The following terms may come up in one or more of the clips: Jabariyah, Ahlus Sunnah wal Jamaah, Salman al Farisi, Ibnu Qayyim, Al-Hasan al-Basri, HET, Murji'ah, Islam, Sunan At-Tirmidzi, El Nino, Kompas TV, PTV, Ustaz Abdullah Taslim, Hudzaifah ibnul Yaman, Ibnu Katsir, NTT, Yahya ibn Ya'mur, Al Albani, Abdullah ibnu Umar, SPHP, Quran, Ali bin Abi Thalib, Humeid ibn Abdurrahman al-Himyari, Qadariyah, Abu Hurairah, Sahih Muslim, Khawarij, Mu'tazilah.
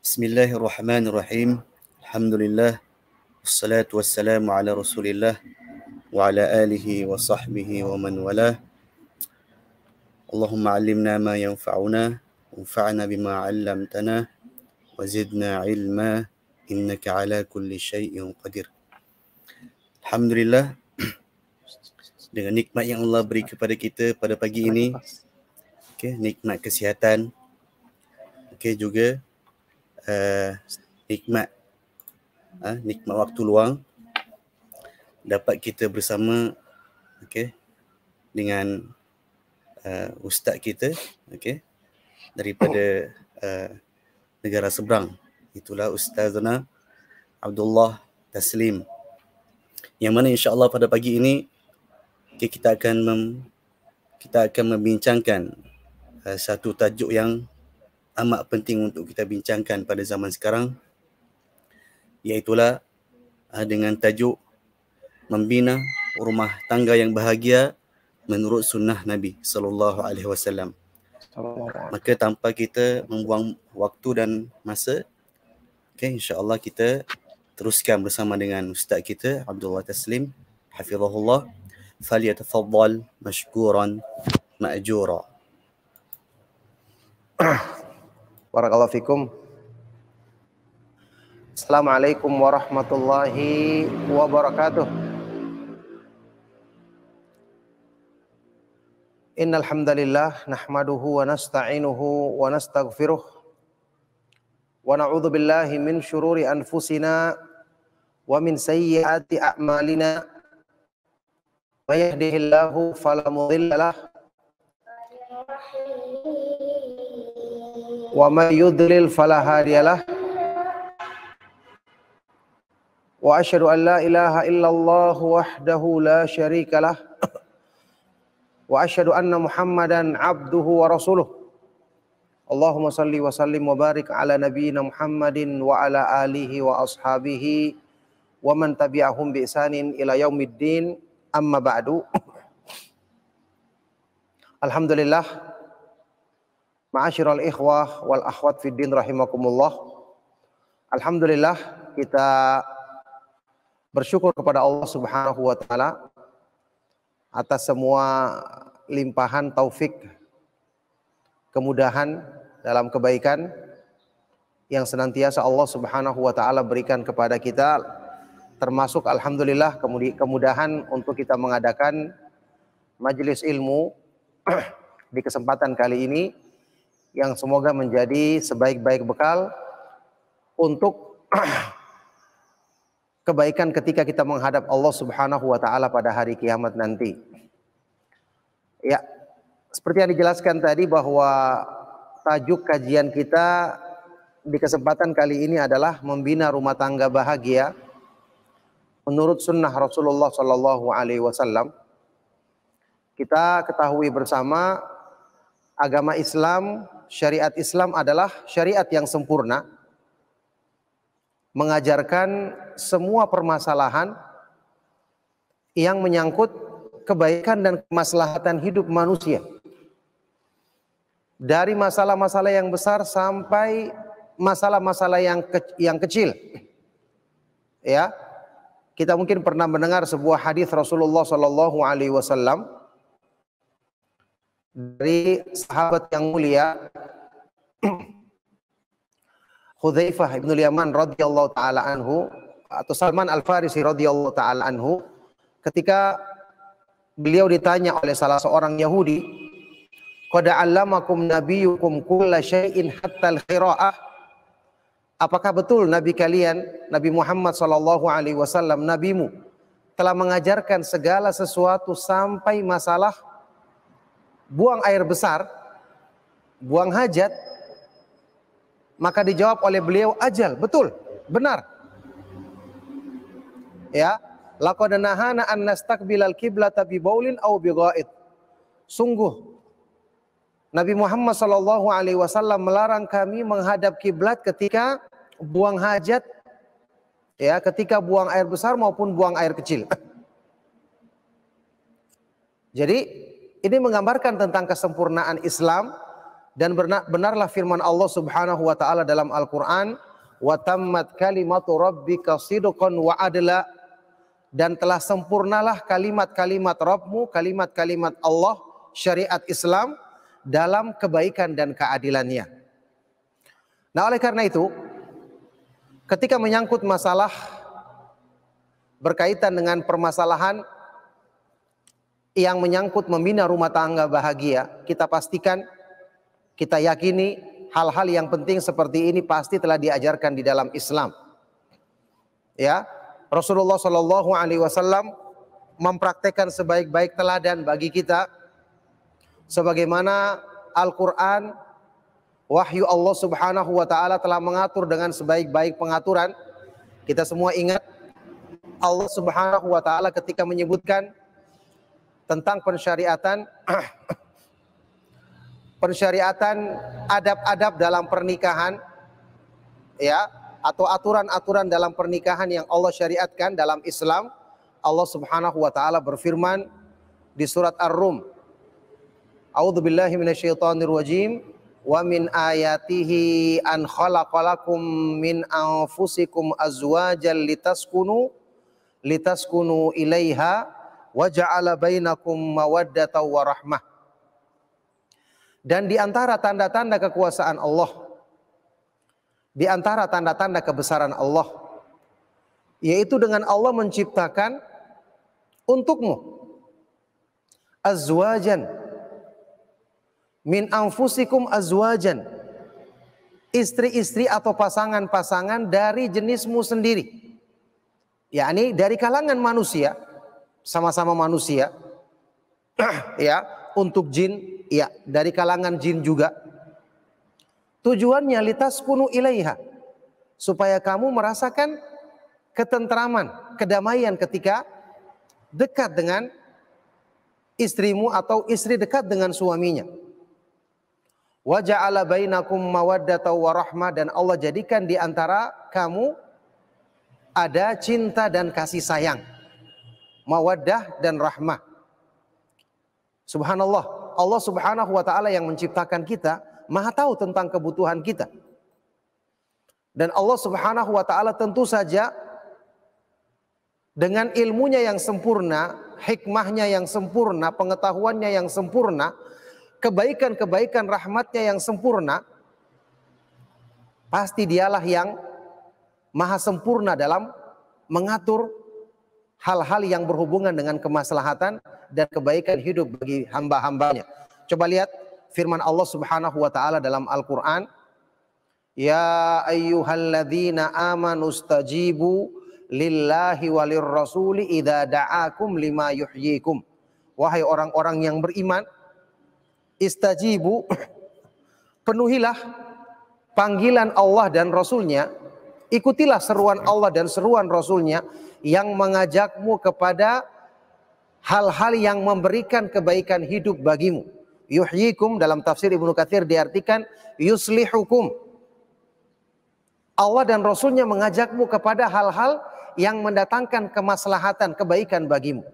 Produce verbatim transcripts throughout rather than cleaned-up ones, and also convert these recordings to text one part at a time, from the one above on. Bismillahirrahmanirrahim. Alhamdulillah. Wassalatu wassalamu ala rasulillah wa ala alihi wa sahbihi wa man walah. Allahumma alimna ma yanfa'una wanfa'na bima 'allamtana wa zidna ilma innaka ala kulli syai'in qadir. Alhamdulillah, dengan nikmat yang Allah beri kepada kita pada pagi ini, okay, nikmat kesihatan, okay, juga Uh, nikmat uh, nikmat waktu luang dapat kita bersama, okay, dengan uh, ustaz kita, okay, daripada uh, negara seberang, itulah Ustazana Abdullah Taslim, yang mana insya-Allah pada pagi ini, okay, kita akan mem, kita akan membincangkan uh, satu tajuk yang amat penting untuk kita bincangkan pada zaman sekarang, iaitulah dengan tajuk membina rumah tangga yang bahagia menurut sunnah Nabi sallallahu alaihi wasallam. Maka tanpa kita membuang waktu dan masa, okey, insya-Allah kita teruskan bersama dengan ustaz kita Abdullah Taslim hafizahullah. Falyatafaddal mashkuran ma'jura. Barakallahu fikum. Assalamualaikum warahmatullahi wabarakatuh. Innal hamdalillah nahmaduhu wa nasta'inuhu wa nastaghfiruh wa na'udzu billahi min syururi anfusina wa min sayyiati a'malina. May yahdihillahu fala mudhillalah wa may yudlil fala hadiyalah. Wa asyhadu an la ilaha illallah wahdahu la syarikalah wa asyhadu anna Muhammadan abduhu wa rasuluh. Allahumma salli wa sallim wa barik ala nabiyyina Muhammadin wa ala alihi wa ashabihi wa man tabi'ahum bi ihsanin ila yaumiddin. Amma ba'du. Alhamdulillah, ma'asyiral ikhwah wal akhwat fid din rahimakumullah. Alhamdulillah, kita bersyukur kepada Allah Subhanahu wa taala atas semua limpahan taufik, kemudahan dalam kebaikan yang senantiasa Allah Subhanahu wa taala berikan kepada kita, termasuk alhamdulillah kemudahan untuk kita mengadakan majelis ilmu di kesempatan kali ini, yang semoga menjadi sebaik-baik bekal untuk kebaikan ketika kita menghadap Allah Subhanahu wa taala pada hari kiamat nanti. Ya, seperti yang dijelaskan tadi bahwa tajuk kajian kita di kesempatan kali ini adalah membina rumah tangga bahagia menurut sunnah Rasulullah sallallahu alaihi wasallam. Kita ketahui bersama agama Islam, syariat Islam adalah syariat yang sempurna, mengajarkan semua permasalahan yang menyangkut kebaikan dan kemaslahatan hidup manusia, dari masalah-masalah yang besar sampai masalah-masalah yang ke- yang kecil. Ya, kita mungkin pernah mendengar sebuah hadis Rasulullah sallallahu alaihi wasallam dari sahabat yang mulia Hudzaifah ibnul Yaman radhiyallahu taala anhu, atau Salman al Farisi radhiyallahu taala anhu, ketika beliau ditanya oleh salah seorang Yahudi, "Qad 'allamakum nabiyyukum kulla syai'in hatta al-qira'ah." Apakah betul nabi kalian, Nabi Muhammad sallallahu alaihi wasallam, nabimu telah mengajarkan segala sesuatu sampai masalah buang air besar, buang hajat? Maka dijawab oleh beliau, ajal, betul, benar. Ya, laqad nahana an nastaqbilal qiblata bi baulin aw bi gha'id. Sungguh Nabi Muhammad sallallahu alaihi wasallam melarang kami menghadap kiblat ketika buang hajat, ya, ketika buang air besar maupun buang air kecil. Jadi ini menggambarkan tentang kesempurnaan Islam dan benar, benarlah firman Allah Subhanahu wa taala dalam Al-Qur'an, wa tammat kalimatu rabbika sidqan wa adla, dan telah sempurnalah kalimat-kalimat Rabbmu, kalimat-kalimat Allah, syariat Islam dalam kebaikan dan keadilannya. Nah, oleh karena itu ketika menyangkut masalah berkaitan dengan permasalahan yang menyangkut membina rumah tangga bahagia, kita pastikan, kita yakini hal-hal yang penting seperti ini pasti telah diajarkan di dalam Islam. Ya, Rasulullah Shallallahu Alaihi Wasallam mempraktekkan sebaik-baik teladan bagi kita, sebagaimana Al-Quran, wahyu Allah Subhanahu Wa Taala telah mengatur dengan sebaik-baik pengaturan. Kita semua ingat Allah Subhanahu Wa Taala ketika menyebutkan tentang pensyariatan, pensyariatan adab-adab dalam pernikahan, ya, atau aturan-aturan dalam pernikahan yang Allah syariatkan dalam Islam. Allah Subhanahu wa taala berfirman di surat Ar-Rum, A'udzubillahi minasyaitonirrajim wa min ayatihi an khalaqalakum min anfusikum azwajan litaskunu litaskunu ilaiha wa ja'ala bainakum mawaddatan wa rahmah. Dan di antara tanda-tanda kekuasaan Allah, di antara tanda-tanda kebesaran Allah, yaitu dengan Allah menciptakan untukmu azwajan, min anfusikum azwajan, istri-istri atau pasangan-pasangan dari jenismu sendiri, yakni dari kalangan manusia, sama-sama manusia, ya, untuk jin, ya, dari kalangan jin juga. Tujuannya litaskunu ilaiha, supaya kamu merasakan ketentraman, kedamaian ketika dekat dengan istrimu atau istri dekat dengan suaminya. Wa ja'ala bainakum mawaddatan wa rahmah, dan Allah jadikan di antara kamu ada cinta dan kasih sayang, mawaddah dan rahmah. Subhanallah, Allah Subhanahu wa taala yang menciptakan kita Maha tahu tentang kebutuhan kita. Dan Allah Subhanahu wa taala tentu saja dengan ilmunya yang sempurna, hikmahnya yang sempurna, pengetahuannya yang sempurna, kebaikan-kebaikan rahmatnya yang sempurna, pasti dialah yang maha sempurna dalam mengatur hal-hal yang berhubungan dengan kemaslahatan dan kebaikan hidup bagi hamba-hambanya. Coba lihat firman Allah Subhanahu wa taala dalam Al-Qur'an, ya ayyuhalladzina amanu stajibu lillahi walir rasuli idza da'akum lima yuhyikum. Wahai orang-orang yang beriman, istajibu, penuhilah panggilan Allah dan Rasulnya, ikutilah seruan Allah dan seruan Rasulnya yang mengajakmu kepada hal-hal yang memberikan kebaikan hidup bagimu. Yuhyikum dalam tafsir Ibnu Katsir diartikan yuslihukum. Allah dan Rasulnya mengajakmu kepada hal-hal yang mendatangkan kemaslahatan, kebaikan bagimu.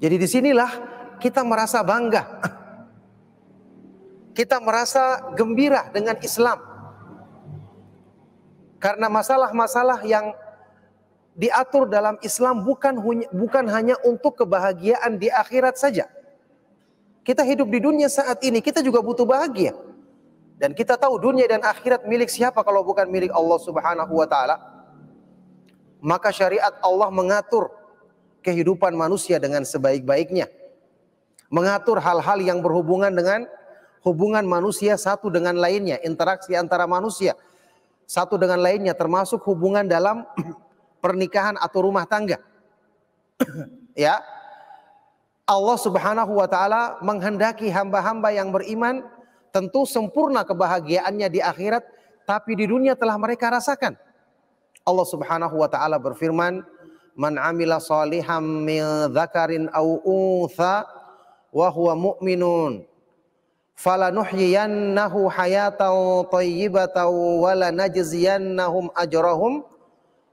Jadi disinilah kita merasa bangga, kita merasa gembira dengan Islam, karena masalah-masalah yang diatur dalam Islam bukan bukan hanya untuk kebahagiaan di akhirat saja. Kita hidup di dunia saat ini, kita juga butuh bahagia. Dan kita tahu dunia dan akhirat milik siapa kalau bukan milik Allah Subhanahu wa taala. Maka syariat Allah mengatur kehidupan manusia dengan sebaik-baiknya. Mengatur hal-hal yang berhubungan dengan hubungan manusia satu dengan lainnya, interaksi antara manusia satu dengan lainnya, termasuk hubungan dalam pernikahan atau rumah tangga. Ya. Allah Subhanahu wa taala menghendaki hamba-hamba yang beriman tentu sempurna kebahagiaannya di akhirat, tapi di dunia telah mereka rasakan. Allah Subhanahu wa taala berfirman, "Man 'amila shalihan min dzakarin aw untha wa huwa mu'minun falanuhyiyannahu hayatan thayyibatan wa lanajziyannahum ajrahum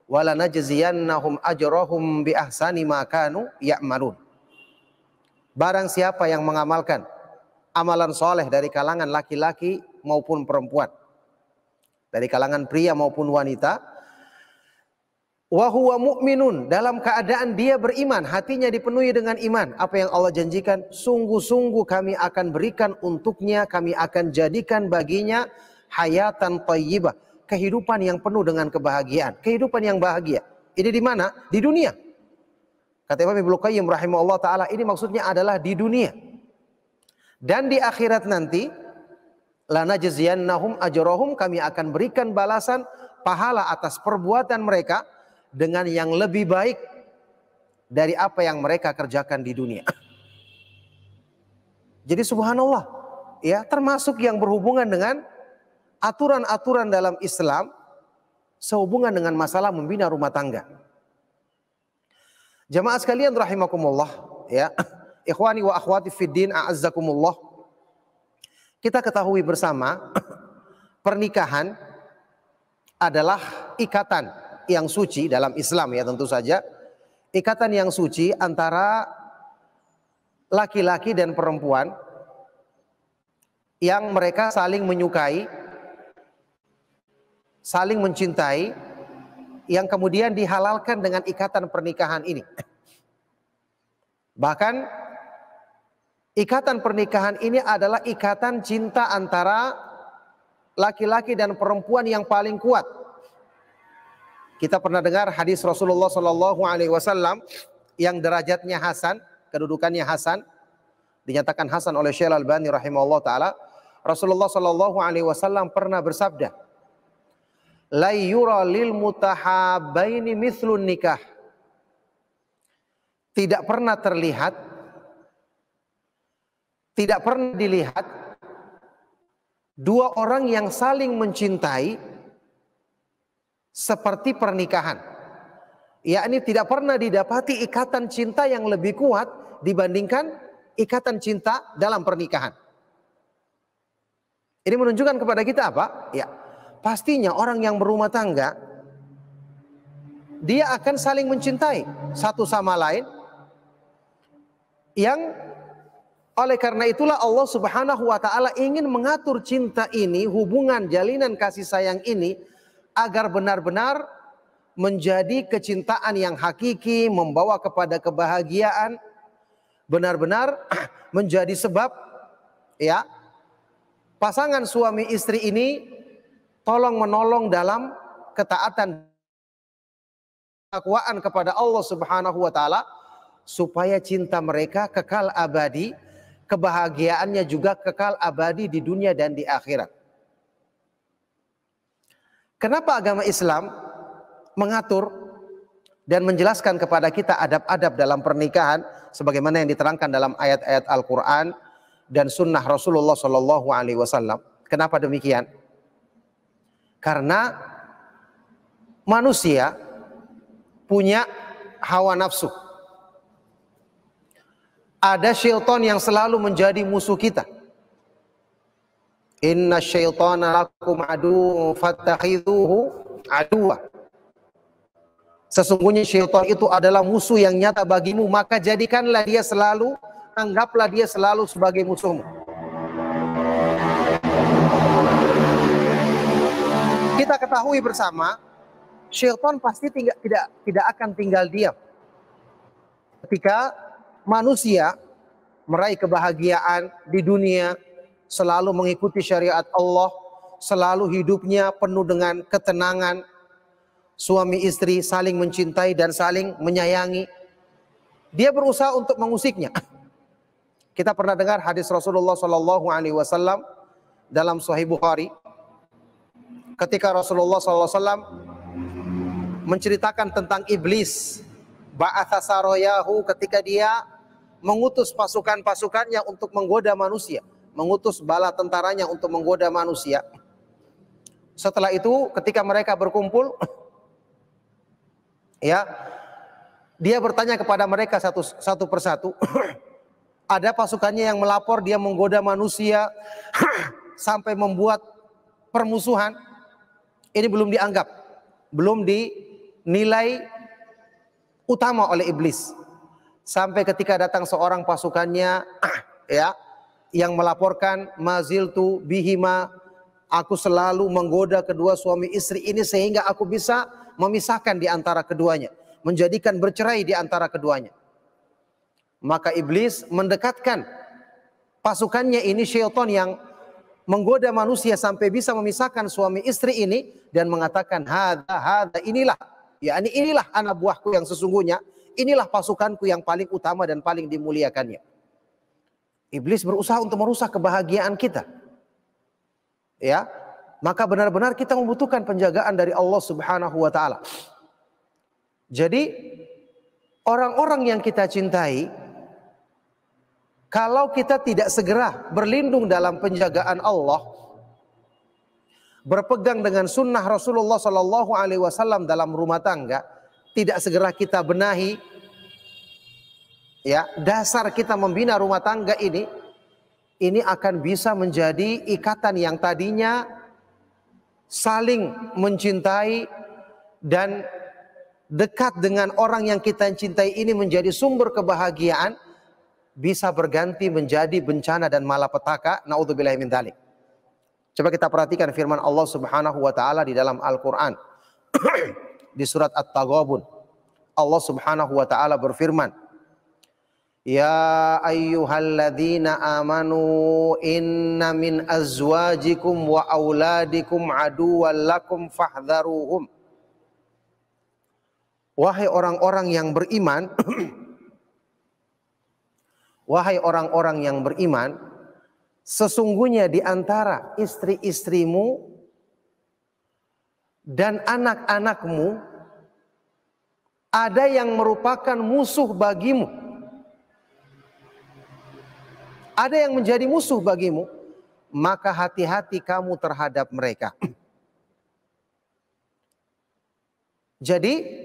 wa lanajziyannahum ajrahum bi ahsani ma kanu ya'malun." Barang siapa yang mengamalkan amalan soleh dari kalangan laki-laki maupun perempuan, dari kalangan pria maupun wanita. Wa huwa mu'minun, dalam keadaan dia beriman, hatinya dipenuhi dengan iman. Apa yang Allah janjikan, sungguh-sungguh kami akan berikan untuknya, kami akan jadikan baginya hayatan thayyibah, kehidupan yang penuh dengan kebahagiaan, kehidupan yang bahagia. Ini di mana? Di dunia. Kata Imam Ibnu Qayyim rahimahullah taala, ini maksudnya adalah di dunia. Dan di akhirat nanti, lanajziyannahum ajrahum, kami akan berikan balasan pahala atas perbuatan mereka dengan yang lebih baik dari apa yang mereka kerjakan di dunia. Jadi subhanallah, ya, termasuk yang berhubungan dengan aturan-aturan dalam Islam sehubungan dengan masalah membina rumah tangga. Jamaah sekalian rahimakumullah, ya, ikhwani wa akhwati fiddin a'azzakumullah. Kita ketahui bersama pernikahan adalah ikatan yang suci dalam Islam, ya, tentu saja ikatan yang suci antara laki-laki dan perempuan yang mereka saling menyukai, saling mencintai, yang kemudian dihalalkan dengan ikatan pernikahan ini. Bahkan ikatan pernikahan ini adalah ikatan cinta antara laki-laki dan perempuan yang paling kuat. Kita pernah dengar hadis Rasulullah Shallallahu Alaihi Wasallam yang derajatnya hasan, kedudukannya hasan, dinyatakan hasan oleh Syekh Al Albani rahimahullah taala. Rasulullah Shallallahu Alaihi Wasallam pernah bersabda, "La yura lil mutahabaini mithlun nikah." Tidak pernah terlihat, tidak pernah dilihat dua orang yang saling mencintai seperti pernikahan, yakni tidak pernah didapati ikatan cinta yang lebih kuat dibandingkan ikatan cinta dalam pernikahan. Ini menunjukkan kepada kita apa? Ya, pastinya orang yang berumah tangga dia akan saling mencintai satu sama lain, yang oleh karena itulah Allah Subhanahu wa taala ingin mengatur cinta ini, hubungan jalinan kasih sayang ini, agar benar-benar menjadi kecintaan yang hakiki, membawa kepada kebahagiaan, benar-benar menjadi sebab, ya, pasangan suami istri ini tolong menolong dalam ketaatan, takwaan kepada Allah Subhanahu wa taala, supaya cinta mereka kekal abadi, kebahagiaannya juga kekal abadi di dunia dan di akhirat. Kenapa agama Islam mengatur dan menjelaskan kepada kita adab-adab dalam pernikahan sebagaimana yang diterangkan dalam ayat-ayat Al-Quran dan sunnah Rasulullah Shallallahu Alaihi Wasallam? Kenapa demikian? Karena manusia punya hawa nafsu. Ada syaitan yang selalu menjadi musuh kita. Inna syaitana lakum aduwwun fattakhidhuhu aduwwa. Sesungguhnya syaitan itu adalah musuh yang nyata bagimu, maka jadikanlah dia selalu, anggaplah dia selalu sebagai musuhmu. Kita ketahui bersama, syaitan pasti tidak tidak tidak akan tinggal diam ketika manusia meraih kebahagiaan di dunia, selalu mengikuti syariat Allah, selalu hidupnya penuh dengan ketenangan, suami istri saling mencintai dan saling menyayangi. Dia berusaha untuk mengusiknya. Kita pernah dengar hadis Rasulullah Shallallahu Alaihi Wasallam dalam Sahih Bukhari, ketika Rasulullah Shallallahu Alaihi Wasallam menceritakan tentang iblis, ba'atha saroyahu, ketika dia mengutus pasukan-pasukannya untuk menggoda manusia, mengutus bala tentaranya untuk menggoda manusia. Setelah itu ketika mereka berkumpul, ya, dia bertanya kepada mereka satu, satu persatu. Ada pasukannya yang melapor dia menggoda manusia sampai membuat permusuhan. Ini belum dianggap, belum dinilai utama oleh iblis. Sampai ketika datang seorang pasukannya, ya, yang melaporkan, maziltu bihima, aku selalu menggoda kedua suami istri ini sehingga aku bisa memisahkan di antara keduanya, menjadikan bercerai di antara keduanya. Maka iblis mendekatkan pasukannya ini, syaitan yang menggoda manusia sampai bisa memisahkan suami istri ini, dan mengatakan, hadza hadza, inilah, yakni inilah anak buahku yang sesungguhnya, inilah pasukanku yang paling utama dan paling dimuliakannya. Iblis berusaha untuk merusak kebahagiaan kita. Ya, maka benar-benar kita membutuhkan penjagaan dari Allah Subhanahu wa taala. Jadi orang-orang yang kita cintai, kalau kita tidak segera berlindung dalam penjagaan Allah, berpegang dengan sunnah Rasulullah Sallallahu Alaihi Wasallam dalam rumah tangga, tidak segera kita benahi, ya, dasar kita membina rumah tangga ini, ini akan bisa menjadi ikatan yang tadinya saling mencintai dan dekat dengan orang yang kita cintai ini menjadi sumber kebahagiaan, bisa berganti menjadi bencana dan malapetaka. Naudzubillah min dzalik. Coba kita perhatikan firman Allah Subhanahu wa taala di dalam Al-Qur'an. Di surat At-Taghabun, Allah Subhanahu wa taala berfirman, "Ya ayyuhalladzina amanu inna min azwajikum wa auladikum aduwwal lakum fahdharuhum." Wahai orang-orang yang beriman, wahai orang-orang yang beriman, sesungguhnya di antara istri-istrimu dan anak-anakmu ada yang merupakan musuh bagimu. Ada yang menjadi musuh bagimu, maka hati-hati kamu terhadap mereka. Jadi,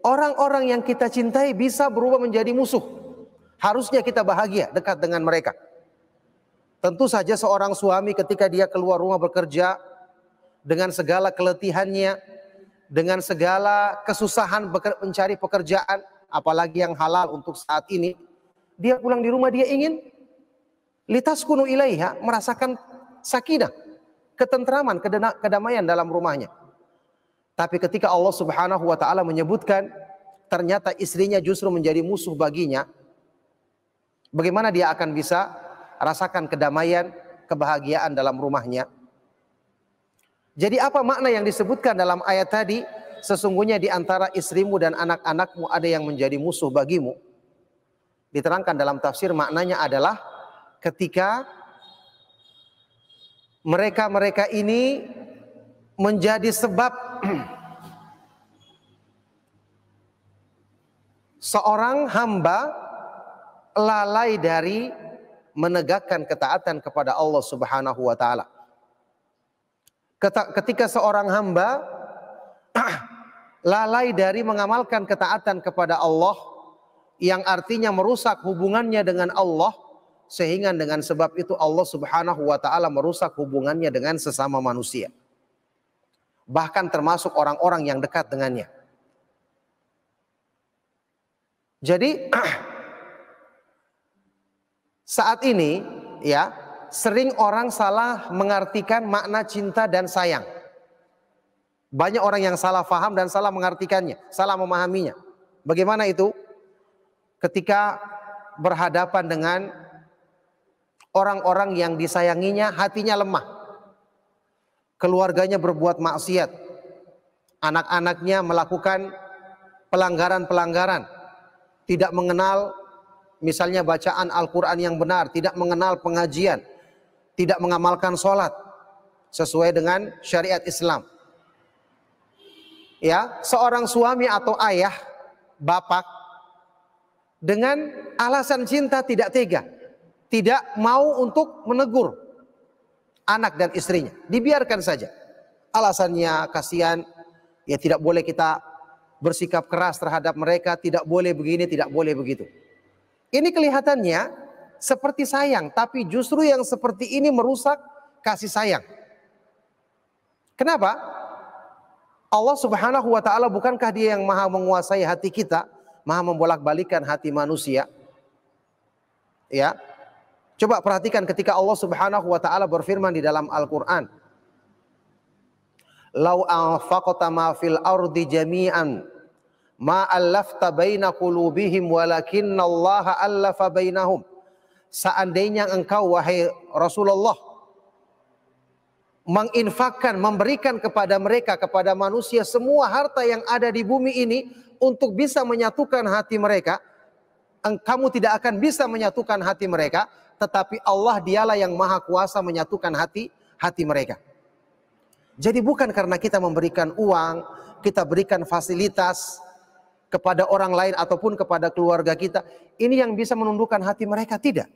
orang-orang yang kita cintai bisa berubah menjadi musuh. Harusnya kita bahagia dekat dengan mereka. Tentu saja seorang suami ketika dia keluar rumah bekerja, dengan segala keletihannya, dengan segala kesusahan mencari pekerjaan, apalagi yang halal untuk saat ini, dia pulang di rumah, dia ingin litaskunu ilaiha, merasakan sakinah, ketentraman, kedamaian dalam rumahnya. Tapi ketika Allah Subhanahu wa taala menyebutkan ternyata istrinya justru menjadi musuh baginya, bagaimana dia akan bisa rasakan kedamaian, kebahagiaan dalam rumahnya? Jadi apa makna yang disebutkan dalam ayat tadi? Sesungguhnya di antara istrimu dan anak-anakmu ada yang menjadi musuh bagimu. Diterangkan dalam tafsir maknanya adalah ketika mereka-mereka ini menjadi sebab seorang hamba lalai dari menegakkan ketaatan kepada Allah Subhanahu wa taala. Ketika seorang hamba lalai dari mengamalkan ketaatan kepada Allah, yang artinya merusak hubungannya dengan Allah, sehingga dengan sebab itu Allah Subhanahu wa taala merusak hubungannya dengan sesama manusia, bahkan termasuk orang-orang yang dekat dengannya. Jadi saat ini ya, sering orang salah mengartikan makna cinta dan sayang. Banyak orang yang salah faham dan salah mengartikannya, salah memahaminya. Bagaimana itu? Ketika berhadapan dengan orang-orang yang disayanginya, hatinya lemah. Keluarganya berbuat maksiat. Anak-anaknya melakukan pelanggaran-pelanggaran. Tidak mengenal misalnya bacaan Al-Quran yang benar, tidak mengenal pengajian, tidak mengamalkan sholat sesuai dengan syariat Islam. Ya, seorang suami atau ayah, bapak, dengan alasan cinta tidak tega, tidak mau untuk menegur anak dan istrinya, dibiarkan saja. Alasannya kasihan, ya tidak boleh kita bersikap keras terhadap mereka, tidak boleh begini, tidak boleh begitu. Ini kelihatannya seperti sayang, tapi justru yang seperti ini merusak kasih sayang. Kenapa? Allah Subhanahu wa taala bukankah dia yang maha menguasai hati kita, maha membolak-balikan hati manusia? Ya. Coba perhatikan ketika Allah Subhanahu wa taala berfirman di dalam Al-Qur'an. Lau anfaqta ma fil ardi jami'an ma allafta baina qulubihim walakinallaha allafa bainahum. Seandainya engkau wahai Rasulullah menginfakkan, memberikan kepada mereka, kepada manusia semua harta yang ada di bumi ini untuk bisa menyatukan hati mereka, kamu tidak akan bisa menyatukan hati mereka, tetapi Allah dialah yang maha kuasa menyatukan hati hati mereka. Jadi bukan karena kita memberikan uang, kita berikan fasilitas kepada orang lain ataupun kepada keluarga kita, ini yang bisa menundukkan hati mereka, tidak.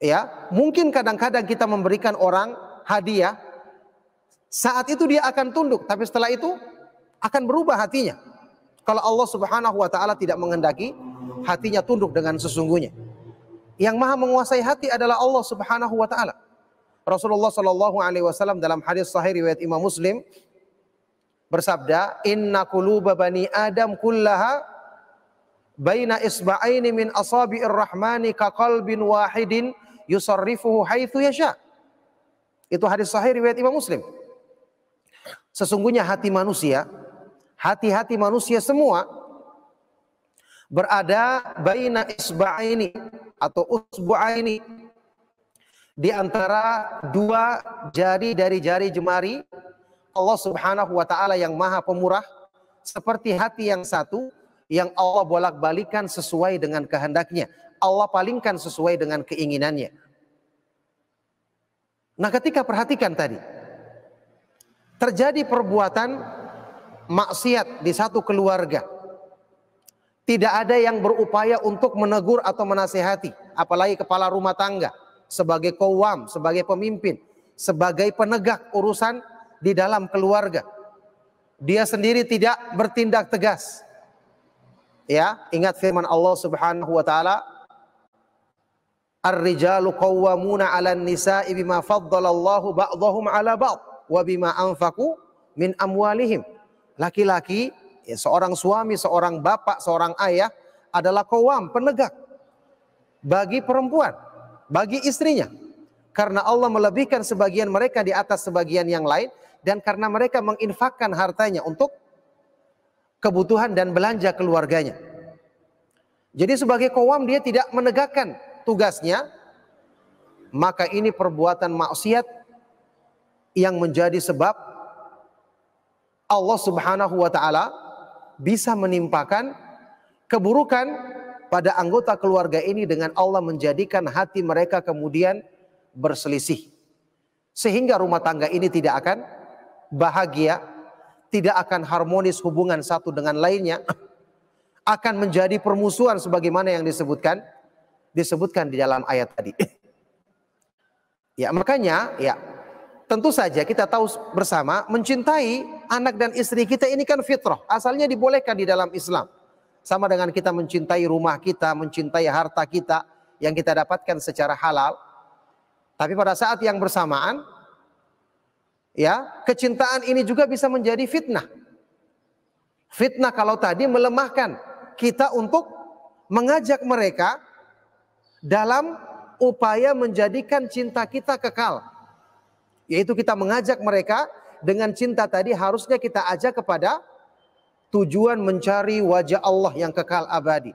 Ya, mungkin kadang-kadang kita memberikan orang hadiah, saat itu dia akan tunduk, tapi setelah itu akan berubah hatinya. Kalau Allah Subhanahu wa taala tidak menghendaki hatinya tunduk dengan sesungguhnya. Yang maha menguasai hati adalah Allah Subhanahu wa taala. Rasulullah sallallahu alaihi wasallam dalam hadis sahih riwayat Imam Muslim bersabda, "Inna quluba bani Adam kullaha baina isba'aini min asabi'ir rahmani ka qalbin wahidin." Yusarrifuhu haitsu yasha. Itu hadis sahih riwayat Imam Muslim. Sesungguhnya hati manusia, hati-hati manusia semua berada baina isba'aini atau usbu'aini, di antara dua jari dari jari jemari Allah Subhanahu wa taala yang maha pemurah, seperti hati yang satu yang Allah bolak-balikan sesuai dengan kehendaknya. Allah palingkan sesuai dengan keinginannya. Nah, ketika perhatikan tadi, terjadi perbuatan maksiat di satu keluarga, tidak ada yang berupaya untuk menegur atau menasihati, apalagi kepala rumah tangga sebagai qawwam, sebagai pemimpin, sebagai penegak urusan di dalam keluarga. Dia sendiri tidak bertindak tegas. Ya, ingat firman Allah Subhanahu wa taala, "Ar-rijalu qawwamuna 'alan nisa'i bima faddalallahu ba'dhahum 'ala ba'd wa bima anfaqu min amwalihim." Laki-laki, ya, seorang suami, seorang bapak, seorang ayah adalah qawwam, penegak bagi perempuan, bagi istrinya. Karena Allah melebihkan sebagian mereka di atas sebagian yang lain, dan karena mereka menginfakkan hartanya untuk kebutuhan dan belanja keluarganya. Jadi sebagai qawwam dia tidak menegakkan tugasnya, maka ini perbuatan maksiat yang menjadi sebab Allah Subhanahu wa taala bisa menimpakan keburukan pada anggota keluarga ini, dengan Allah menjadikan hati mereka kemudian berselisih, sehingga rumah tangga ini tidak akan bahagia, tidak akan harmonis hubungan satu dengan lainnya, akan menjadi permusuhan sebagaimana yang disebutkan disebutkan di dalam ayat tadi. Ya, makanya ya tentu saja kita tahu bersama, mencintai anak dan istri kita ini kan fitrah, asalnya dibolehkan di dalam Islam. Sama dengan kita mencintai rumah kita, mencintai harta kita yang kita dapatkan secara halal. Tapi pada saat yang bersamaan, ya, kecintaan ini juga bisa menjadi fitnah. Fitnah kalau tadi melemahkan kita untuk mengajak mereka dalam upaya menjadikan cinta kita kekal. Yaitu kita mengajak mereka dengan cinta tadi, harusnya kita ajak kepada tujuan mencari wajah Allah yang kekal abadi.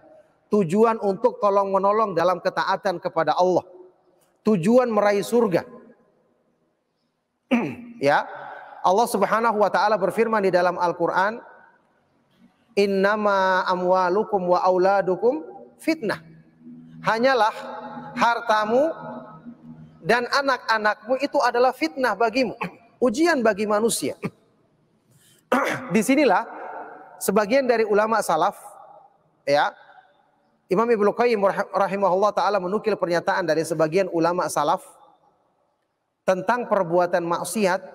Tujuan untuk tolong menolong dalam ketaatan kepada Allah. Tujuan meraih surga. Ya, Allah Subhanahu wa taala berfirman di dalam Al-Qur'an, "Innama amwalukum wa auladukum fitnah." Hanyalah hartamu dan anak-anakmu itu adalah fitnah bagimu, ujian bagi manusia. Disinilah sebagian dari ulama salaf, ya, Imam Ibnu Qayyim rahimahullah taala menukil pernyataan dari sebagian ulama salaf tentang perbuatan maksiat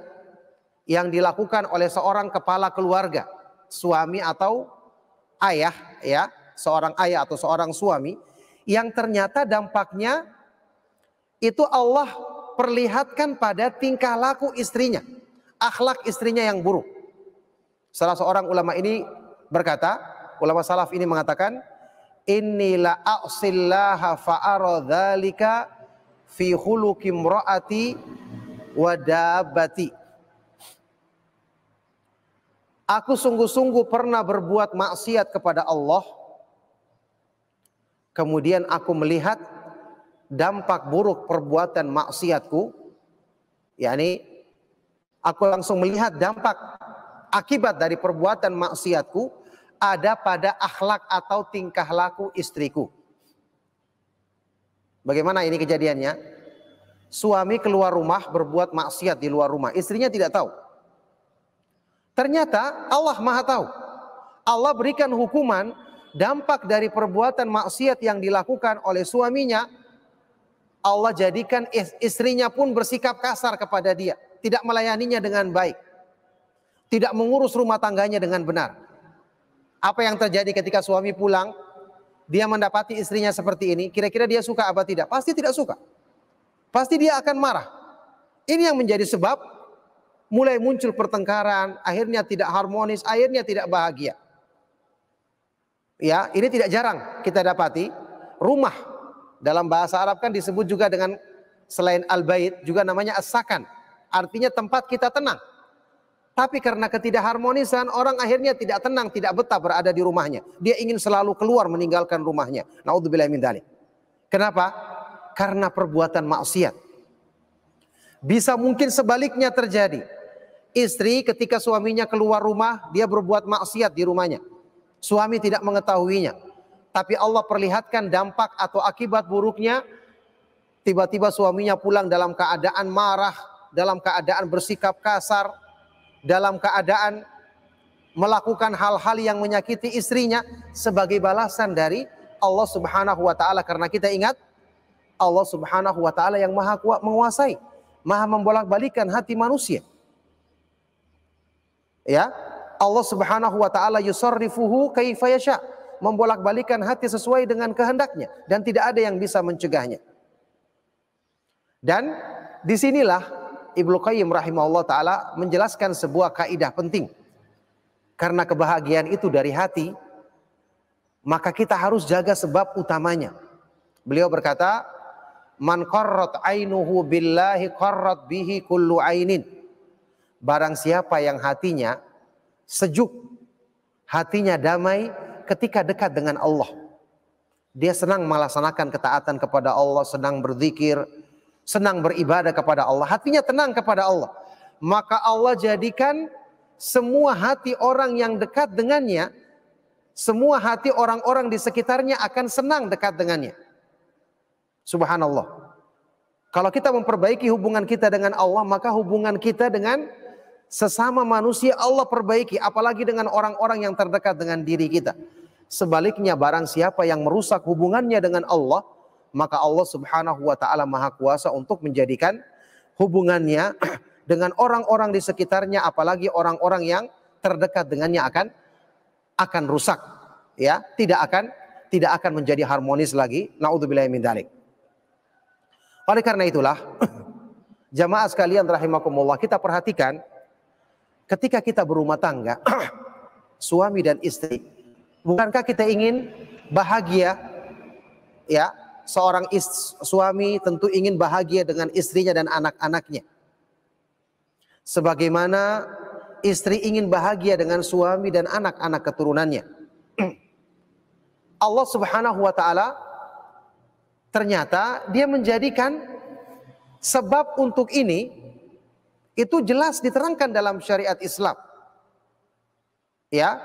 yang dilakukan oleh seorang kepala keluarga, suami atau ayah, ya, seorang ayah atau seorang suami, yang ternyata dampaknya itu Allah perlihatkan pada tingkah laku istrinya, akhlak istrinya yang buruk. Salah seorang ulama ini berkata, ulama salaf ini mengatakan, inni la a'sillaha fa'ara dzalika fi khuluqi imraati wa dabbati. Aku sungguh-sungguh pernah berbuat maksiat kepada Allah, kemudian aku melihat dampak buruk perbuatan maksiatku, yakni aku langsung melihat dampak akibat dari perbuatan maksiatku ada pada akhlak atau tingkah laku istriku. Bagaimana ini kejadiannya? Suami keluar rumah berbuat maksiat di luar rumah, istrinya tidak tahu. Ternyata Allah Maha Tahu. Allah berikan hukuman dampak dari perbuatan maksiat yang dilakukan oleh suaminya. Allah jadikan istrinya pun bersikap kasar kepada dia, tidak melayaninya dengan baik, tidak mengurus rumah tangganya dengan benar. Apa yang terjadi ketika suami pulang, dia mendapati istrinya seperti ini, kira-kira dia suka apa tidak? Pasti tidak suka. Pasti dia akan marah. Ini yang menjadi sebab mulai muncul pertengkaran, akhirnya tidak harmonis, akhirnya tidak bahagia. Ya, ini tidak jarang kita dapati. Rumah dalam bahasa Arab kan disebut juga dengan selain al-bait juga namanya as-sakan. Artinya tempat kita tenang. Tapi karena ketidakharmonisan, orang akhirnya tidak tenang, tidak betah berada di rumahnya. Dia ingin selalu keluar meninggalkan rumahnya. Naudzubillah min dzalik. Kenapa? Karena perbuatan maksiat. Bisa mungkin sebaliknya terjadi. Istri ketika suaminya keluar rumah, dia berbuat maksiat di rumahnya. Suami tidak mengetahuinya. Tapi Allah perlihatkan dampak atau akibat buruknya. Tiba-tiba suaminya pulang dalam keadaan marah, dalam keadaan bersikap kasar, dalam keadaan melakukan hal-hal yang menyakiti istrinya. Sebagai balasan dari Allah subhanahu wa ta'ala. Karena kita ingat, Allah subhanahu wa ta'ala yang maha kuat menguasai, maha membolak-balikan hati manusia. Ya, Allah subhanahu wa ta'ala yusarrifuhu kaifa yasha, membolak-balikan hati sesuai dengan kehendaknya, dan tidak ada yang bisa mencegahnya. Dan disinilah Ibnu Qayyim rahimahullah ta'ala menjelaskan sebuah kaidah penting. Karena kebahagiaan itu dari hati, maka kita harus jaga sebab utamanya. Beliau berkata, man qarrat ainuhu billahi qarrat bihi kullu ainin. Barang siapa yang hatinya sejuk, hatinya damai ketika dekat dengan Allah. Dia senang melaksanakan ketaatan kepada Allah, senang berzikir, senang beribadah kepada Allah. Hatinya tenang kepada Allah. Maka Allah jadikan semua hati orang yang dekat dengannya, semua hati orang-orang di sekitarnya akan senang dekat dengannya. Subhanallah. Kalau kita memperbaiki hubungan kita dengan Allah, maka hubungan kita dengan sesama manusia Allah perbaiki, apalagi dengan orang-orang yang terdekat dengan diri kita. Sebaliknya, barang siapa yang merusak hubungannya dengan Allah, maka Allah subhanahu wa ta'ala maha kuasa untuk menjadikan hubungannya dengan orang-orang di sekitarnya, apalagi orang-orang yang terdekat dengannya akan akan rusak, ya, tidak akan tidak akan menjadi harmonis lagi. Naudzubillahi min dzalik. Oleh karena itulah, jamaah sekalian rahimakumullah, kita perhatikan ketika kita berumah tangga, suami dan istri, bukankah kita ingin bahagia? Ya, seorang istri, suami tentu ingin bahagia dengan istrinya dan anak-anaknya. Sebagaimana istri ingin bahagia dengan suami dan anak-anak keturunannya. Allah subhanahu wa ta'ala ternyata dia menjadikan sebab untuk ini. Itu jelas diterangkan dalam syariat Islam. Ya.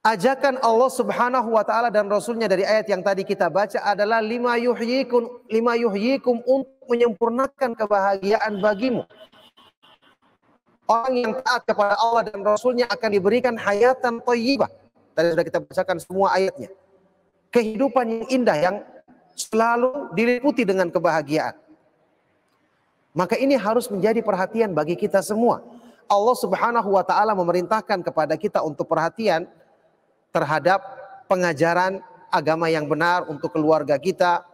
Ajakan Allah subhanahu wa ta'ala dan Rasulnya dari ayat yang tadi kita baca adalah lima yuhyikum, lima yuhyikum untuk menyempurnakan kebahagiaan bagimu. Orang yang taat kepada Allah dan Rasulnya akan diberikan hayatan thayyibah. Tadi sudah kita bacakan semua ayatnya. Kehidupan yang indah yang selalu diliputi dengan kebahagiaan. Maka ini harus menjadi perhatian bagi kita semua. Allah subhanahu wa ta'ala memerintahkan kepada kita untuk perhatian terhadap pengajaran agama yang benar untuk keluarga kita,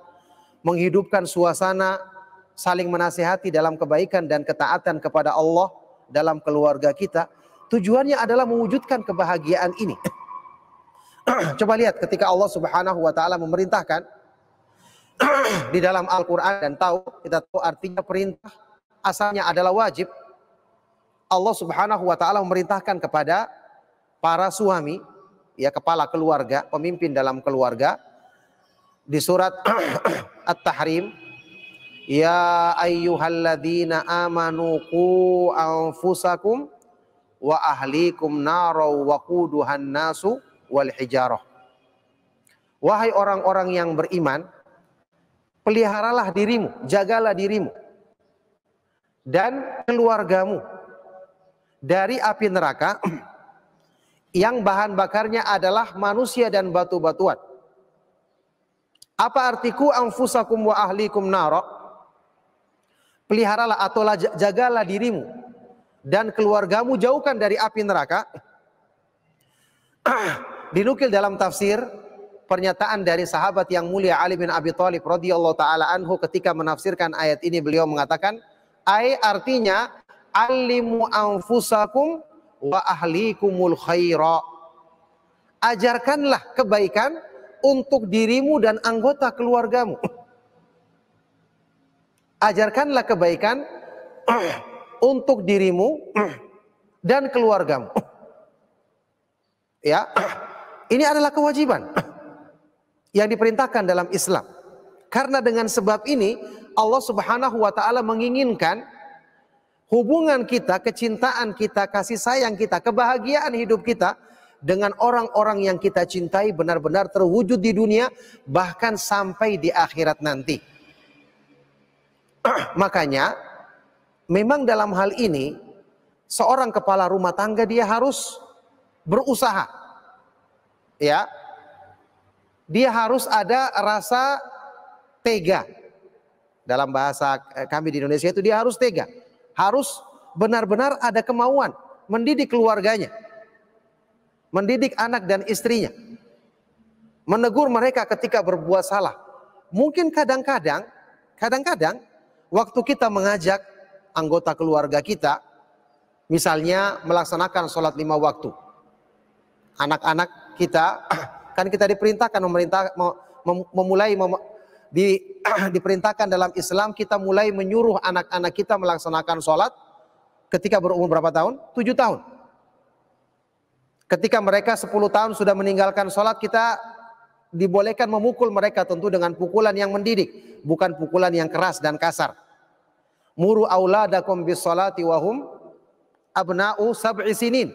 menghidupkan suasana saling menasihati dalam kebaikan dan ketaatan kepada Allah dalam keluarga kita. Tujuannya adalah mewujudkan kebahagiaan ini. Coba lihat ketika Allah Subhanahu wa taala memerintahkan di dalam Al-Qur'an, dan tahu kita tahu artinya perintah asalnya adalah wajib. Allah Subhanahu wa taala memerintahkan kepada para suami, ya, kepala keluarga, pemimpin dalam keluarga, di surat At-Tahrim, ya ayyuhalladzina amanu qu anfusakum wa ahlikum nara wa quduhan nasu wal hijarah. Wahai orang-orang yang beriman, peliharalah dirimu, jagalah dirimu dan keluargamu dari api neraka yang bahan bakarnya adalah manusia dan batu-batuan. Apa artiku anfusakum wa ahlikum nara? Peliharalah atau jagalah dirimu dan keluargamu, jauhkan dari api neraka. Dinukil dalam tafsir pernyataan dari sahabat yang mulia Ali bin Abi Thalib radhiyallahu taala anhu ketika menafsirkan ayat ini, beliau mengatakan, ai artinya alimu anfusakum wa ahlikumul khaira. Ajarkanlah kebaikan untuk dirimu dan anggota keluargamu. Ajarkanlah kebaikan untuk dirimu dan keluargamu. Ya, ini adalah kewajiban yang diperintahkan dalam Islam. Karena dengan sebab ini Allah Subhanahu wa taala menginginkan hubungan kita, kecintaan kita, kasih sayang kita, kebahagiaan hidup kita dengan orang-orang yang kita cintai benar-benar terwujud di dunia, bahkan sampai di akhirat nanti. Makanya memang dalam hal ini seorang kepala rumah tangga dia harus berusaha, ya, dia harus ada rasa tega. Dalam bahasa kami di Indonesia itu dia harus tega, harus benar-benar ada kemauan mendidik keluarganya, mendidik anak dan istrinya, menegur mereka ketika berbuat salah. Mungkin kadang-kadang, kadang-kadang waktu kita mengajak anggota keluarga kita, misalnya melaksanakan sholat lima waktu, anak-anak kita, kan kita diperintahkan memerintah, memulai mem, di, diperintahkan dalam Islam kita mulai menyuruh anak-anak kita melaksanakan sholat ketika berumur berapa tahun? Tujuh tahun. Ketika mereka sepuluh tahun sudah meninggalkan sholat, kita dibolehkan memukul mereka, tentu dengan pukulan yang mendidik, bukan pukulan yang keras dan kasar. Muru auladakum bis salati wahum abna'u sab'i sinin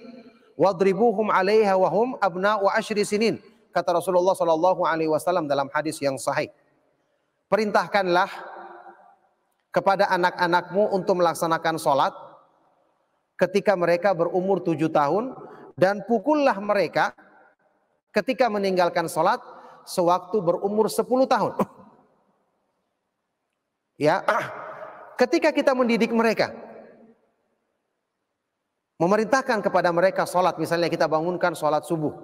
wadribuhum 'alaiha wahum abna'u ashri sinin, kata Rasulullah sallallahu alaihi wasallam dalam hadis yang sahih. Perintahkanlah kepada anak-anakmu untuk melaksanakan salat ketika mereka berumur tujuh tahun, dan pukullah mereka ketika meninggalkan salat sewaktu berumur sepuluh tahun. Ya, ketika kita mendidik mereka, memerintahkan kepada mereka sholat, misalnya kita bangunkan sholat subuh,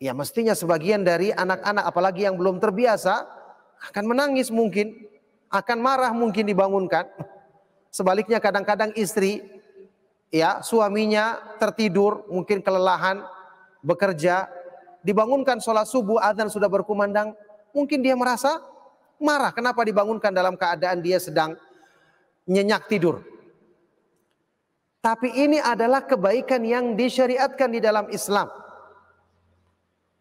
ya mestinya sebagian dari anak-anak, apalagi yang belum terbiasa, akan menangis mungkin, akan marah mungkin dibangunkan. Sebaliknya kadang-kadang istri, ya suaminya tertidur, mungkin kelelahan bekerja, dibangunkan sholat subuh, azan sudah berkumandang, mungkin dia merasa marah, kenapa dibangunkan dalam keadaan dia sedang nyenyak tidur. Tapi ini adalah kebaikan yang disyariatkan di dalam Islam.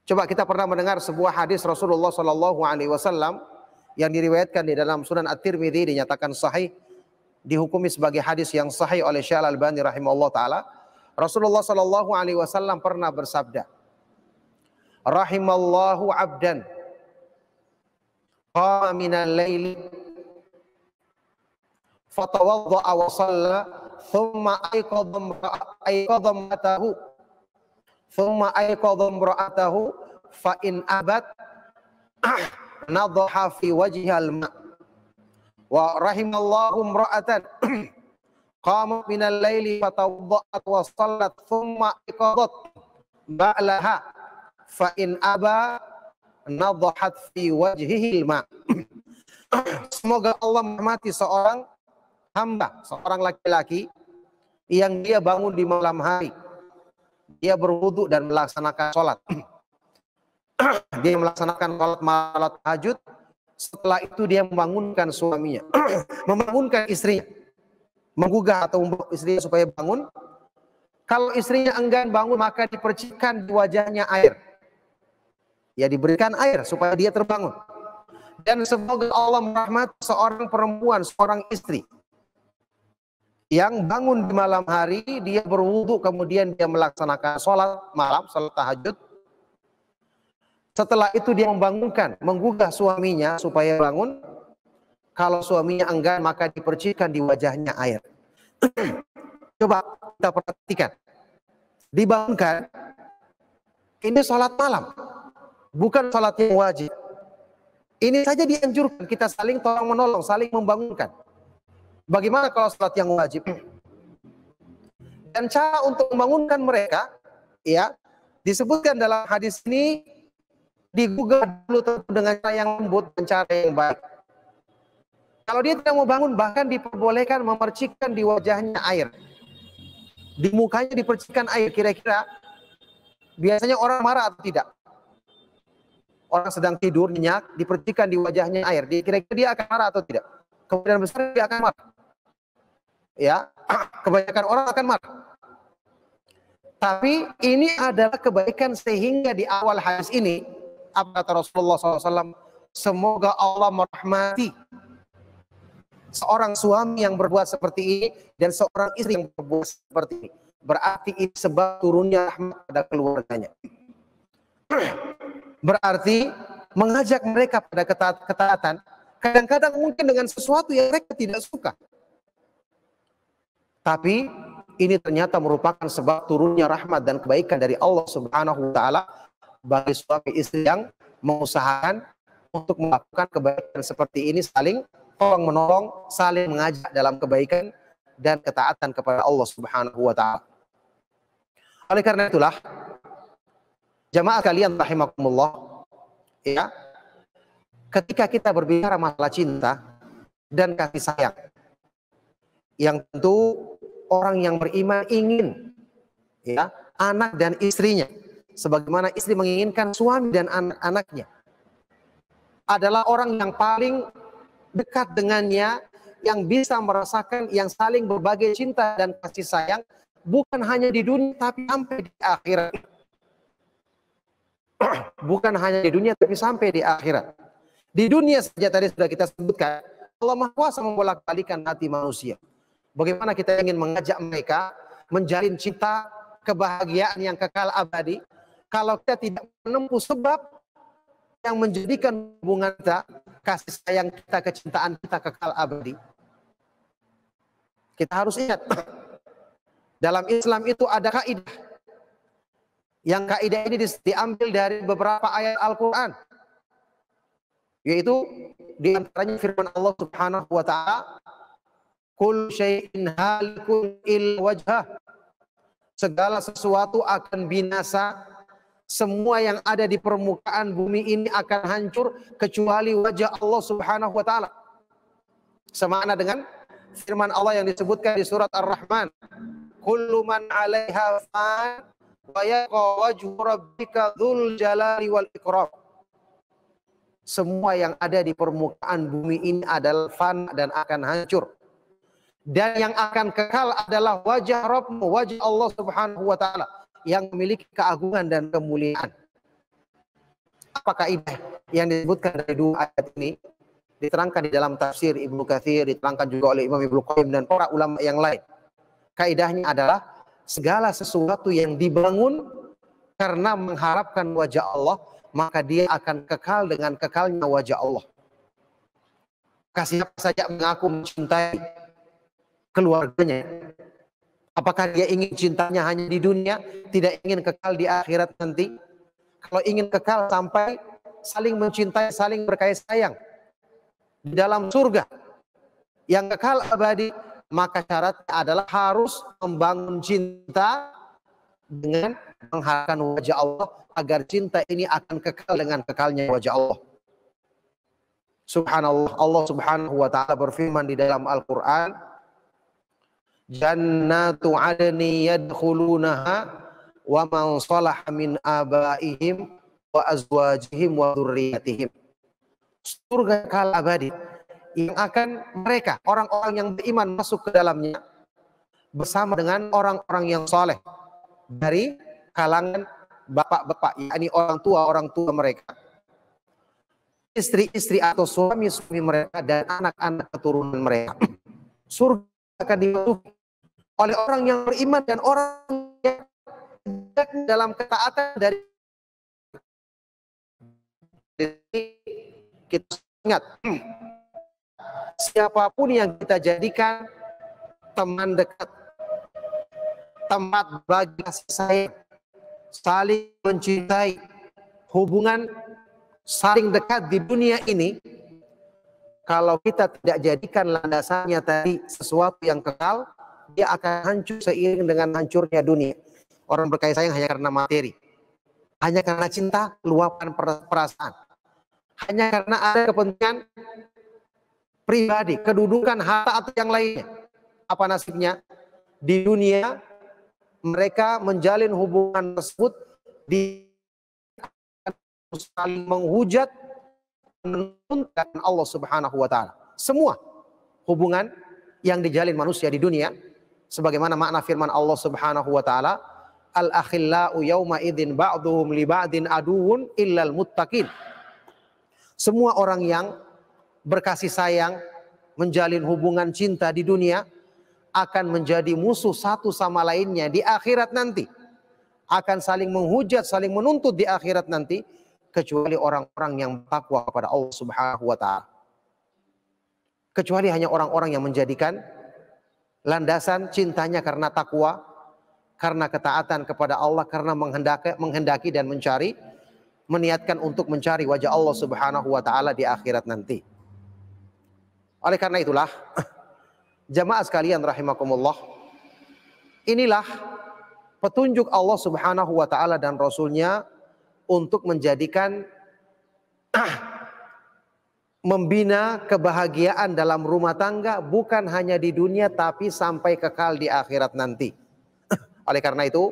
Coba, kita pernah mendengar sebuah hadis Rasulullah Shallallahu Alaihi Wasallam yang diriwayatkan di dalam Sunan At-Tirmidzi, dinyatakan sahih, dihukumi sebagai hadis yang sahih oleh Syekh Al Albani rahimahullah taala. Rasulullah Shallallahu Alaihi Wasallam pernah bersabda, rahimallahu abdan qama minal laili fatawadda'a wa shalla thumma ayqadha imra'atahu thumma ayqadha imra'atahu fa in abat nadhaha fi wajhihal ma wa rahimallahu imra'atan qama minal laili fatawadda'at wa shallat thumma ayqadhat ba'laha fa in aba nadhahat fi wajhihil ma. Semoga Allah merahmati seorang hamba, seorang laki-laki yang dia bangun di malam hari, dia berwudu dan melaksanakan sholat, dia melaksanakan salat malam tahajud, setelah itu dia membangunkan suaminya, membangunkan istrinya, menggugah atau membawa istrinya supaya bangun. Kalau istrinya enggan bangun, maka dipercikan di wajahnya air. Ya, diberikan air supaya dia terbangun. Dan semoga Allah merahmati seorang perempuan, seorang istri yang bangun di malam hari, dia berwudu, kemudian dia melaksanakan sholat malam, sholat tahajud. Setelah itu dia membangunkan, menggugah suaminya supaya bangun. Kalau suaminya enggan, maka dipercikan di wajahnya air. Coba kita perhatikan. Dibangunkan, ini sholat malam, bukan sholat yang wajib. Ini saja dianjurkan, kita saling tolong menolong, saling membangunkan. Bagaimana kalau sholat yang wajib? Dan cara untuk membangunkan mereka, ya, disebutkan dalam hadis ini, digugah dulu dengan cara yang lembut dan cara yang baik. Kalau dia tidak mau bangun, bahkan diperbolehkan memercikkan di wajahnya air. Di mukanya dipercikkan air, kira-kira biasanya orang marah atau tidak? Orang sedang tidur, nyenyak, dipercikan di wajahnya air. Kira-kira dia akan marah atau tidak? Kemudian besar dia akan marah. Ya, kebanyakan orang akan marah. Tapi ini adalah kebaikan, sehingga di awal hadis ini, apa kata Rasulullah shallallahu alaihi wasallam? Semoga Allah merahmati seorang suami yang berbuat seperti ini dan seorang istri yang berbuat seperti ini. Berarti ini sebab turunnya rahmat pada keluarganya. Berarti mengajak mereka pada ketaatan, kadang-kadang mungkin dengan sesuatu yang mereka tidak suka. Tapi ini ternyata merupakan sebab turunnya rahmat dan kebaikan dari Allah Subhanahu wa taala bagi suami istri yang mengusahakan untuk melakukan kebaikan seperti ini, saling tolong menolong, saling mengajak dalam kebaikan dan ketaatan kepada Allah Subhanahu wa taala. Oleh karena itulah jamaah kalian rahimakumullah, ya, ketika kita berbicara masalah cinta dan kasih sayang, yang tentu orang yang beriman ingin, ya, anak dan istrinya sebagaimana istri menginginkan suami dan anak-anaknya, adalah orang yang paling dekat dengannya, yang bisa merasakan, yang saling berbagi cinta dan kasih sayang, bukan hanya di dunia tapi sampai di akhirat. Bukan hanya di dunia tapi sampai di akhirat. Di dunia saja tadi sudah kita sebutkan, Allah Maha Kuasa membolak-balikan hati manusia. Bagaimana kita ingin mengajak mereka menjalin cinta, kebahagiaan yang kekal abadi, kalau kita tidak menempuh sebab yang menjadikan hubungan kita, kasih sayang kita, kecintaan kita kekal abadi. Kita harus ingat, dalam Islam itu ada kaidah. Yang kaidah ini diambil dari beberapa ayat Al-Quran, yaitu diantaranya firman Allah Subhanahu wa taala, "Kul syai'in halikun il wajhah." Segala sesuatu akan binasa. Semua yang ada di permukaan bumi ini akan hancur kecuali wajah Allah Subhanahu wa taala. Semakna dengan firman Allah yang disebutkan di surat Ar-Rahman, "Kullu man 'alaiha fan wa yabqa wajhu rabbika dzul jalali wal ikram." Semua yang ada di permukaan bumi ini adalah fana dan akan hancur. Dan yang akan kekal adalah wajah Rabbmu, wajah Allah Subhanahu wa taala, yang memiliki keagungan dan kemuliaan. Apakah kaidah yang disebutkan dari dua ayat ini diterangkan di dalam tafsir Ibnu Katsir, diterangkan juga oleh Imam Ibnu Qayyim dan para ulama yang lain. Kaidahnya adalah segala sesuatu yang dibangun karena mengharapkan wajah Allah, maka dia akan kekal dengan kekalnya wajah Allah. Siapa saja mengaku mencintai keluarganya, apakah dia ingin cintanya hanya di dunia, tidak ingin kekal di akhirat nanti? Kalau ingin kekal sampai saling mencintai, saling berkasih sayang di dalam surga yang kekal abadi, maka syaratnya adalah harus membangun cinta dengan mengharapkan wajah Allah, agar cinta ini akan kekal dengan kekalnya wajah Allah. Subhanallah, Allah Subhanahu wa taala berfirman di dalam Al-Qur'an, "Jannatu adni yadkhulunaha wa man salaha min abaihim wa azwajihim wa dzurriyyatihim. Surga kekal abadi yang akan mereka, orang-orang yang beriman masuk ke dalamnya bersama dengan orang-orang yang soleh dari kalangan bapak-bapak, yakni orang tua-orang tua mereka, istri-istri atau suami-suami mereka, dan anak-anak keturunan mereka. Surga akan dimasuki oleh orang yang beriman dan orang yang dalam ketaatan. Dari kita ingat, siapapun yang kita jadikan teman dekat, tempat bagi kasih sayang, saling mencintai, hubungan saling dekat di dunia ini, kalau kita tidak jadikan landasannya tadi sesuatu yang kekal, dia akan hancur seiring dengan hancurnya dunia. Orang berkasih sayang hanya karena materi, hanya karena cinta, luapkan perasaan, hanya karena ada kepentingan pribadi, kedudukan, harta atau yang lainnya. Apa nasibnya? Di dunia mereka menjalin hubungan tersebut di saling menghujat, menuntut Allah Subhanahu wa taala. Semua hubungan yang dijalin manusia di dunia, sebagaimana makna firman Allah Subhanahu wa taala, al akhillau yauma idzin ba'dhum li ba'din aduun illal muttaqin. Semua orang yang berkasih sayang, menjalin hubungan cinta di dunia, akan menjadi musuh satu sama lainnya di akhirat nanti. Akan saling menghujat, saling menuntut di akhirat nanti, kecuali orang-orang yang bertakwa kepada Allah Subhanahu wa taala. Kecuali hanya orang-orang yang menjadikan landasan cintanya karena takwa, karena ketaatan kepada Allah, karena menghendaki, menghendaki dan mencari, meniatkan untuk mencari wajah Allah Subhanahu wa taala di akhirat nanti. Oleh karena itulah, jamaah sekalian rahimakumullah, inilah petunjuk Allah Subhanahu wa taala dan Rasulnya untuk menjadikan membina kebahagiaan dalam rumah tangga, bukan hanya di dunia tapi sampai kekal di akhirat nanti. Oleh karena itu,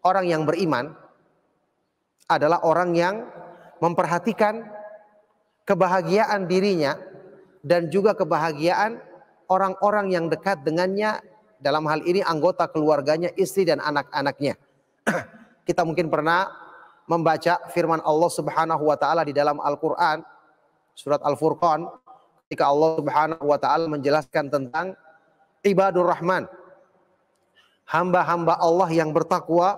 orang yang beriman adalah orang yang memperhatikan kebahagiaan dirinya dan juga kebahagiaan orang-orang yang dekat dengannya, dalam hal ini anggota keluarganya, istri dan anak-anaknya. Kita mungkin pernah membaca firman Allah Subhanahu wa taala di dalam Al-Qur'an, surat Al-Furqan, ketika Allah Subhanahu wa taala menjelaskan tentang ibadur rahman, hamba-hamba Allah yang bertakwa,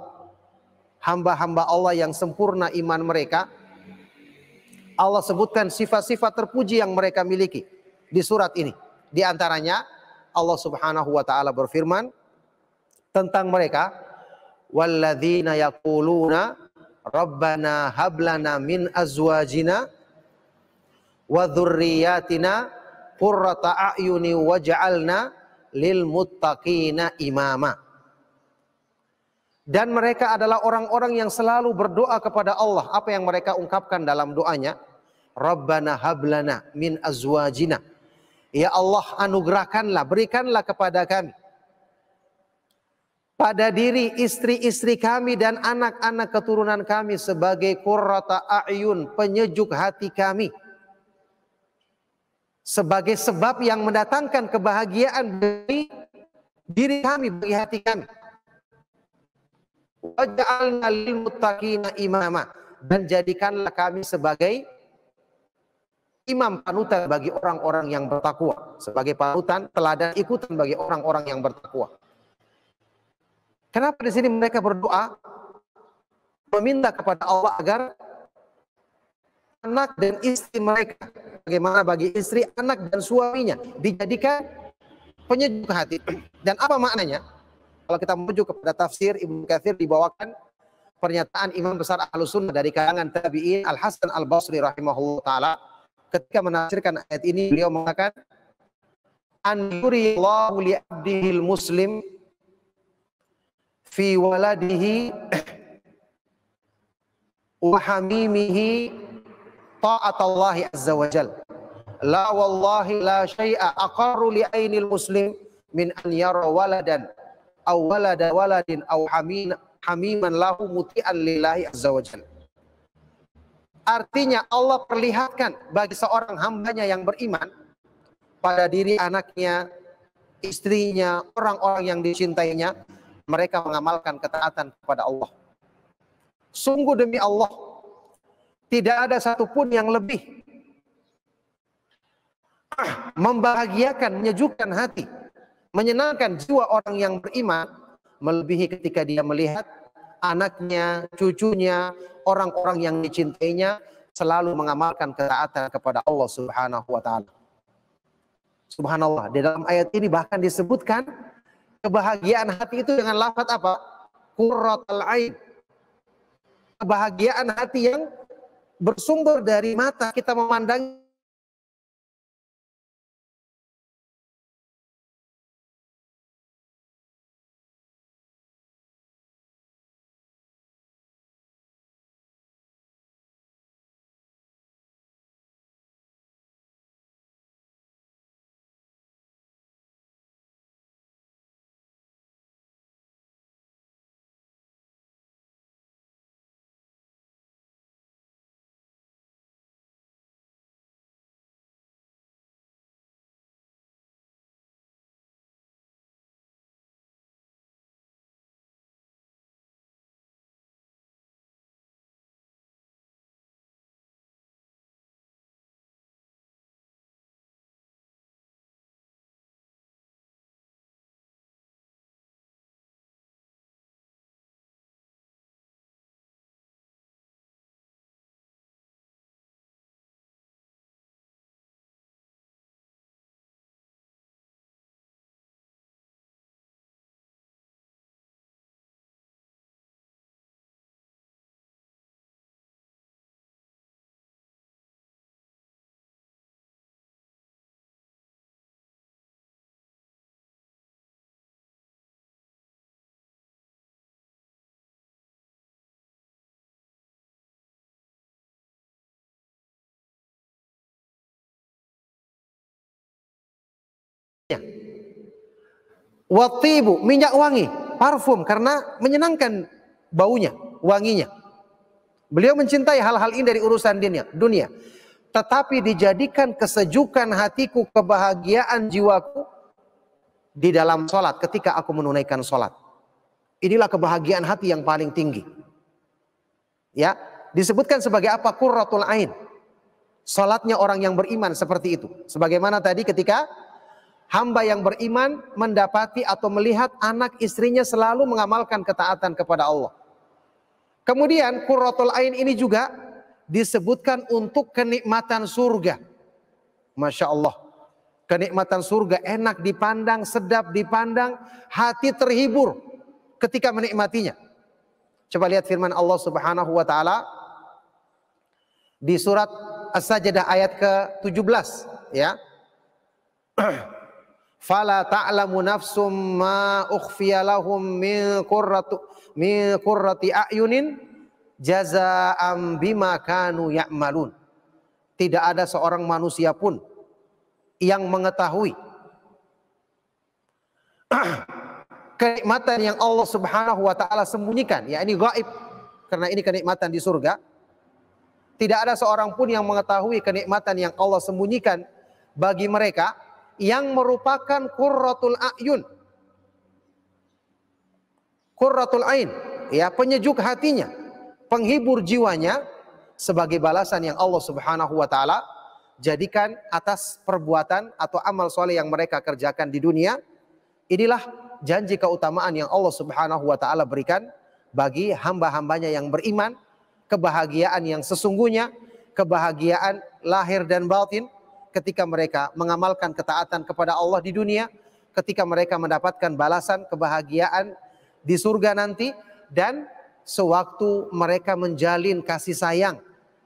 hamba-hamba Allah yang sempurna iman mereka. Allah sebutkan sifat-sifat terpuji yang mereka miliki di surat ini. Di antaranya Allah Subhanahu wa taala berfirman tentang mereka, walladzina yaquluna rabbana hab lana min azwajina wa dzurriyyatina qurrata a'yuni waj'alna lil muttaqina imama. Dan mereka adalah orang-orang yang selalu berdoa kepada Allah. Apa yang mereka ungkapkan dalam doanya? Rabbana hab lana min azwajina, ya Allah, anugerahkanlah, berikanlah kepada kami, pada diri, istri-istri kami dan anak-anak keturunan kami sebagai qurrata a'yun, penyejuk hati kami, sebagai sebab yang mendatangkan kebahagiaan bagi diri kami, bagi hati kami. Waj'alna lil muttaqina imama, dan jadikanlah kami sebagai imam, panutan bagi orang-orang yang bertakwa, sebagai panutan, teladan, ikutan bagi orang-orang yang bertakwa. Kenapa di sini mereka berdoa meminta kepada Allah agar anak dan istri mereka, bagaimana bagi istri, anak dan suaminya, dijadikan penyejuk hati. Dan apa maknanya? Kalau kita menuju kepada tafsir Ibnu Katsir, dibawakan pernyataan imam besar Ahlus Sunnah dari kalangan tabi'in Al-Hasan al-Basri rahimahullah ta'ala. Ketika menafsirkan ayat ini, beliau mengatakan, an yuridullahu li abdihil muslim fi waladihi wa hamimihi ta'atallahi azza wa jal. La wallahi la syai'a aqarru li ainil muslim min an yara waladan aw walada waladin aw hamiman lahu muti'an lillahi azza wa jal. Artinya Allah perlihatkan bagi seorang hambanya yang beriman pada diri anaknya, istrinya, orang-orang yang dicintainya, mereka mengamalkan ketaatan kepada Allah. Sungguh demi Allah, tidak ada satupun yang lebih membahagiakan, menyejukkan hati, menyenangkan jiwa orang yang beriman, melebihi ketika dia melihat anaknya, cucunya, orang-orang yang dicintainya selalu mengamalkan ketaatan kepada Allah Subhanahu wa ta'ala. Subhanallah, di dalam ayat ini bahkan disebutkan kebahagiaan hati itu dengan lafaz apa? Qurratul ain. Kebahagiaan hati yang bersumber dari mata kita memandang watibu, minyak wangi, parfum, karena menyenangkan baunya, wanginya. Beliau mencintai hal-hal ini dari urusan dunia, dunia. Tetapi dijadikan kesejukan hatiku, kebahagiaan jiwaku di dalam sholat, ketika aku menunaikan sholat. Inilah kebahagiaan hati yang paling tinggi. Ya, disebutkan sebagai apa? Qurratul ain. Sholatnya orang yang beriman seperti itu. Sebagaimana tadi ketika hamba yang beriman mendapati atau melihat anak istrinya selalu mengamalkan ketaatan kepada Allah. Kemudian qurratul ain ini juga disebutkan untuk kenikmatan surga. Masya Allah. Kenikmatan surga enak dipandang, sedap dipandang, hati terhibur ketika menikmatinya. Coba lihat firman Allah Subhanahu wa ta'ala di surat As-Sajdah ayat ke tujuh belas, ya. Fala ta'lamu nafsum ma ukhfiya lahum min qurrati min qurrati a'yunin jazaa'an bima kanu ya'malun. Tidak ada seorang manusia pun yang mengetahui kenikmatan yang Allah Subhanahu wa taala sembunyikan, yakni gaib, karena ini kenikmatan di surga. Tidak ada seorang pun yang mengetahui kenikmatan yang Allah sembunyikan bagi mereka yang merupakan qurratul a'yun, qurratul ain, ya, penyejuk hatinya, penghibur jiwanya, sebagai balasan yang Allah Subhanahu wa ta'ala jadikan atas perbuatan atau amal soleh yang mereka kerjakan di dunia. Inilah janji keutamaan yang Allah Subhanahu wa ta'ala berikan bagi hamba-hambanya yang beriman, kebahagiaan yang sesungguhnya, kebahagiaan lahir dan batin, ketika mereka mengamalkan ketaatan kepada Allah di dunia, ketika mereka mendapatkan balasan kebahagiaan di surga nanti, dan sewaktu mereka menjalin kasih sayang,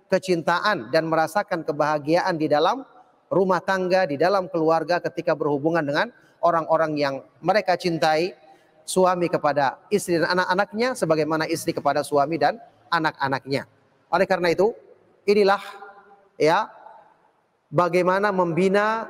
kecintaan, dan merasakan kebahagiaan di dalam rumah tangga, di dalam keluarga, ketika berhubungan dengan orang-orang yang mereka cintai, suami kepada istri dan anak-anaknya, sebagaimana istri kepada suami dan anak-anaknya. Oleh karena itu, inilah ya bagaimana membina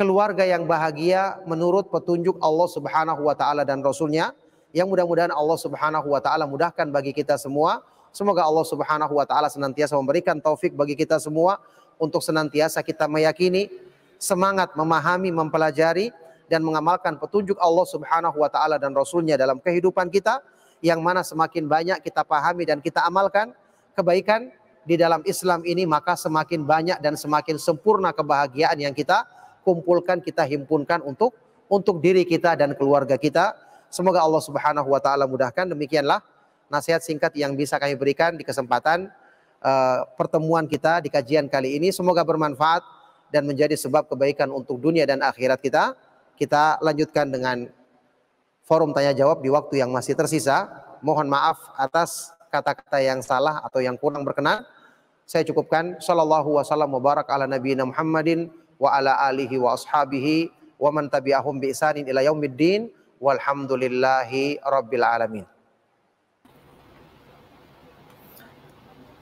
keluarga yang bahagia menurut petunjuk Allah Subhanahu wa ta'ala dan Rasulnya, yang mudah-mudahan Allah Subhanahu wa ta'ala mudahkan bagi kita semua Semoga Allah Subhanahu wa taala senantiasa memberikan taufik bagi kita semua untuk senantiasa kita meyakini, semangat memahami, mempelajari dan mengamalkan petunjuk Allah Subhanahu wa taala dan Rasulnya dalam kehidupan kita, yang mana semakin banyak kita pahami dan kita amalkan kebaikan di dalam Islam ini, maka semakin banyak dan semakin sempurna kebahagiaan yang kita kumpulkan, kita himpunkan untuk untuk diri kita dan keluarga kita. Semoga Allah Subhanahu wa taala mudahkan. Demikianlah nasihat singkat yang bisa kami berikan di kesempatan uh, pertemuan kita di kajian kali ini. Semoga bermanfaat dan menjadi sebab kebaikan untuk dunia dan akhirat kita. Kita lanjutkan dengan forum tanya jawab di waktu yang masih tersisa. Mohon maaf atas kata-kata yang salah atau yang kurang berkenan. Saya cukupkan. Sallallahu wasallam wa barak ala nabiyina Muhammadin wa ala alihi wa ashabihi wa man tabi'ahum bi ihsanin ila yaumiddin walhamdulillahi rabbil alamin.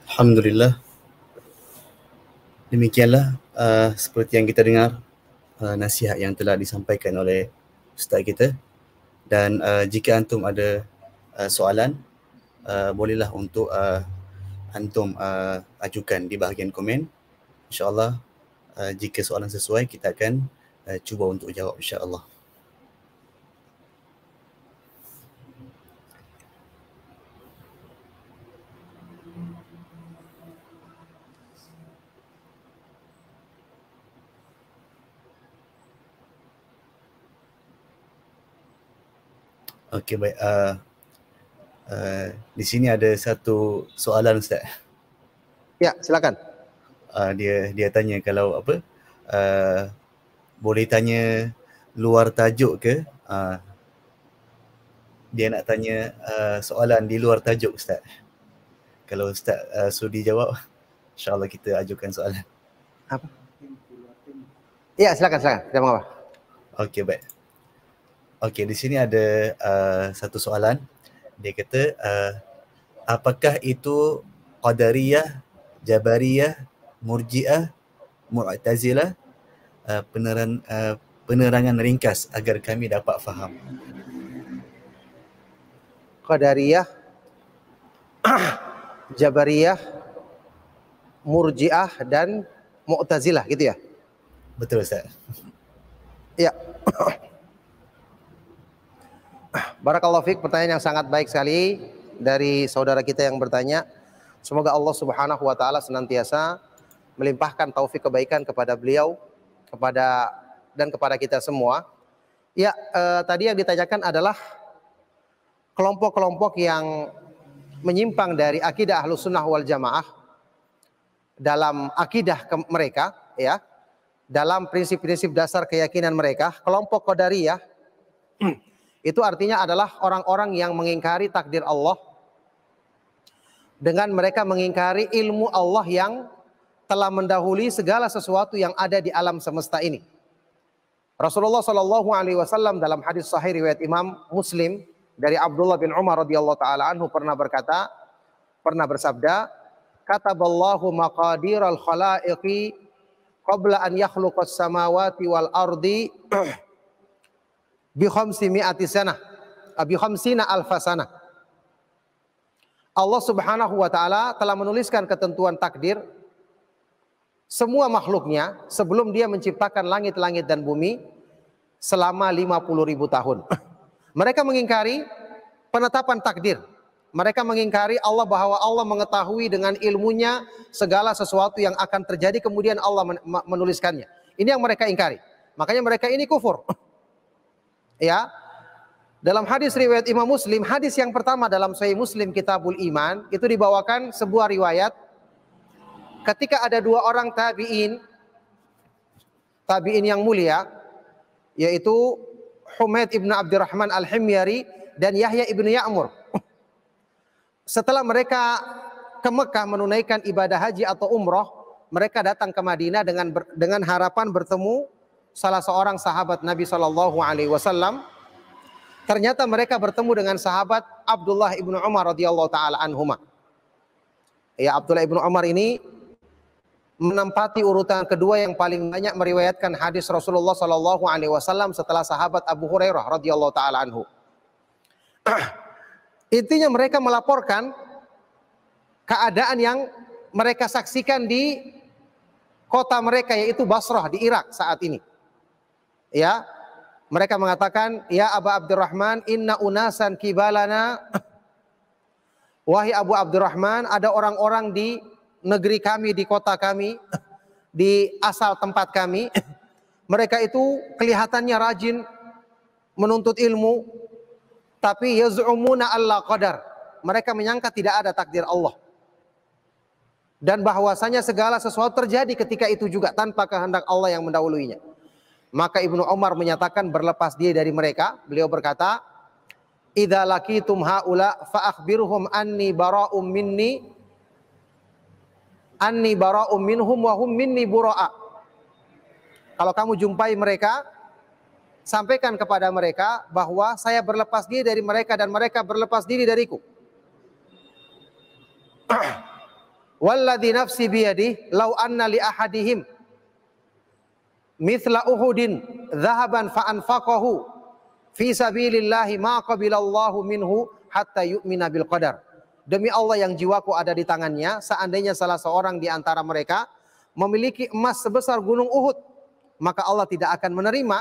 Alhamdulillah. Demikianlah uh, seperti yang kita dengar uh, nasihat yang telah disampaikan oleh ustaz kita. Dan uh, jika antum ada uh, soalan, Uh, bolehlah untuk uh, antum uh, ajukan di bahagian komen. InsyaAllah uh, jika soalan sesuai, kita akan uh, cuba untuk jawab insyaAllah. Okey, baik. Uh, Uh, di sini ada satu soalan ustaz. Ya, silakan. Uh, dia dia tanya kalau apa? Uh, boleh tanya luar tajuk ke? Uh, dia nak tanya uh, soalan di luar tajuk ustaz. Kalau ustaz uh, sudi jawab, insya-Allah kita ajukan soalan. Apa? Ya, silakan silakan. Dia mengapa? Okey, baik. Okey, di sini ada uh, satu soalan. Dia kata, uh, apakah itu Qadariyah, Jabariyah, Murji'ah, Mu'tazilah? Uh, penerang, uh, penerangan ringkas agar kami dapat faham. Qadariyah, Jabariyah, Murji'ah dan Mu'tazilah, gitu ya? Betul ustaz. Ya. Barakallahu fiik, pertanyaan yang sangat baik sekali dari saudara kita yang bertanya. Semoga Allah Subhanahu wa taala senantiasa melimpahkan taufik kebaikan kepada beliau, kepada dan kepada kita semua. Ya, eh, tadi yang ditanyakan adalah kelompok-kelompok yang menyimpang dari akidah Ahlussunnah wal Jamaah dalam akidah mereka, ya, dalam prinsip-prinsip dasar keyakinan mereka. Kelompok Qadariyah itu artinya adalah orang-orang yang mengingkari takdir Allah dengan mereka mengingkari ilmu Allah yang telah mendahului segala sesuatu yang ada di alam semesta ini. Rasulullah Shallallahu Alaihi Wasallam dalam hadis Sahih riwayat Imam Muslim dari Abdullah bin Umar radhiyallahu taala anhu pernah berkata, pernah bersabda, kataballahu maqadir al khalaiqi qabla an yakhluqas samawati wal ardi bi khamsi mi'ati sanah, bi khamsina alfa sanah. Allah Subhanahu wa taala telah menuliskan ketentuan takdir semua makhluknya sebelum dia menciptakan langit-langit dan bumi selama lima puluh ribu tahun. Mereka mengingkari penetapan takdir. Mereka mengingkari Allah, bahwa Allah mengetahui dengan ilmunya segala sesuatu yang akan terjadi kemudian Allah menuliskannya. Ini yang mereka ingkari. Makanya mereka ini kufur. Ya, dalam hadis riwayat Imam Muslim, hadis yang pertama dalam Sahih Muslim Kitabul Iman, itu dibawakan sebuah riwayat ketika ada dua orang tabi'in, tabi'in yang mulia, yaitu Humeid ibn Abdurrahman al-Himyari dan Yahya ibn Ya'mur. Setelah mereka ke Mekah menunaikan ibadah haji atau umroh, mereka datang ke Madinah dengan dengan harapan bertemu salah seorang sahabat Nabi Shallallahu Alaihi Wasallam. Ternyata mereka bertemu dengan sahabat Abdullah ibnu Umar radhiyallahu taala anhuma. Ya, Abdullah ibnu Umar ini menempati urutan kedua yang paling banyak meriwayatkan hadis Rasulullah Shallallahu Alaihi Wasallam setelah sahabat Abu Hurairah radhiyallahu taala anhu. Intinya mereka melaporkan keadaan yang mereka saksikan di kota mereka, yaitu Basrah di Irak saat ini. Ya, mereka mengatakan, ya Aba Abdurrahman, inna unasan kibalana, wahai Abu Abdurrahman, ada orang-orang di negeri kami, di kota kami, di asal tempat kami, mereka itu kelihatannya rajin menuntut ilmu, tapi yaz'umuna alla qadar, mereka menyangka tidak ada takdir Allah, dan bahwasanya segala sesuatu terjadi ketika itu juga tanpa kehendak Allah yang mendahuluinya. Maka Ibnu Umar menyatakan, berlepas diri dari mereka, beliau berkata, idza laqitum haula fa akhbirhum anni bara'um minni anni bara'um minhum wa hum minni bura'a. Kalau kamu jumpai mereka, sampaikan kepada mereka bahwa saya berlepas diri dari mereka dan mereka berlepas diri dariku. Walladzi nafsi biyadihi law anna li ahadihim mithla uhudin dhahaban fa anfaqahu fi sabilillahi ma qabilallahu minhu hatta yu'mina bil qadar. Demi Allah yang jiwaku ada di tangannya, seandainya salah seorang di antara mereka memiliki emas sebesar gunung Uhud, maka Allah tidak akan menerima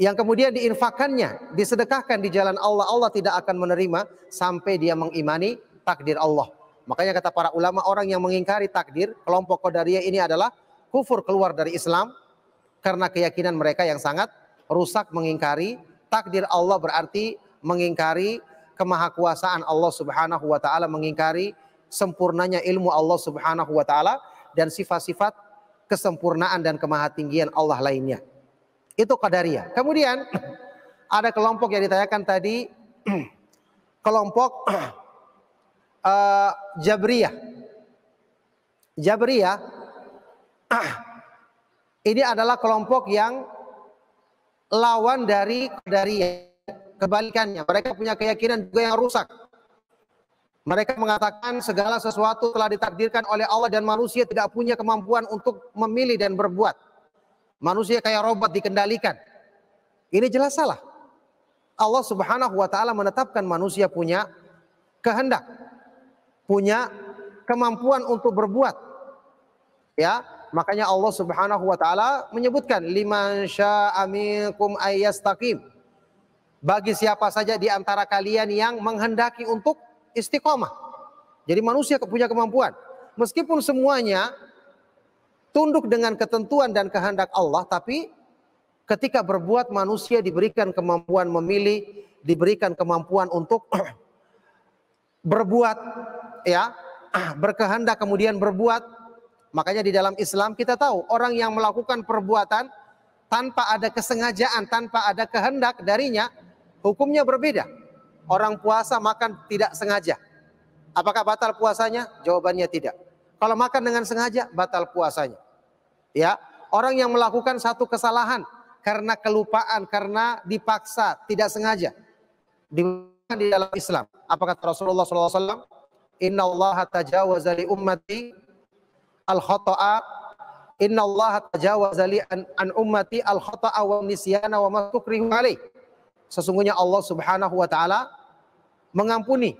yang kemudian diinfakannya, disedekahkan di jalan Allah. Allah tidak akan menerima sampai dia mengimani takdir Allah. Makanya kata para ulama, orang yang mengingkari takdir, kelompok Qadariyah ini adalah kufur, keluar dari Islam, karena keyakinan mereka yang sangat rusak. Mengingkari takdir Allah berarti mengingkari kemahakuasaan Allah subhanahu wa ta'ala, mengingkari sempurnanya ilmu Allah subhanahu wa ta'ala, dan sifat-sifat kesempurnaan dan kemahatinggian Allah lainnya. Itu Qadariyah. Kemudian ada kelompok yang ditanyakan tadi, kelompok uh, Jabriyah. Jabriyah ini adalah kelompok yang lawan dari Qadariyah, kebalikannya. Mereka punya keyakinan juga yang rusak. Mereka mengatakan segala sesuatu telah ditakdirkan oleh Allah dan manusia tidak punya kemampuan untuk memilih dan berbuat. Manusia kayak robot dikendalikan. Ini jelas salah. Allah subhanahu wa ta'ala menetapkan manusia punya kehendak, punya kemampuan untuk berbuat. Ya, makanya Allah subhanahu wa ta'ala menyebutkan, liman sya'a minkum ayyastaqim, bagi siapa saja di antara kalian yang menghendaki untuk istiqomah. Jadi manusia punya kemampuan. Meskipun semuanya tunduk dengan ketentuan dan kehendak Allah, tapi ketika berbuat manusia diberikan kemampuan memilih, diberikan kemampuan untuk berbuat, ya, berkehendak kemudian berbuat. Makanya di dalam Islam kita tahu, orang yang melakukan perbuatan tanpa ada kesengajaan, tanpa ada kehendak darinya, hukumnya berbeda. Orang puasa makan tidak sengaja, apakah batal puasanya? Jawabannya tidak. Kalau makan dengan sengaja, batal puasanya. Ya, orang yang melakukan satu kesalahan karena kelupaan, karena dipaksa, tidak sengaja, diberikan di dalam Islam. Apakah Rasulullah shallallahu alaihi wasallam, Inna Allah tajawaza li ummati al-khata'a, inna Allah tajawaza li an, an ummati al-khata'a wa nisyana wa ma tukrihu alaih. Sesungguhnya Allah subhanahu wa ta'ala mengampuni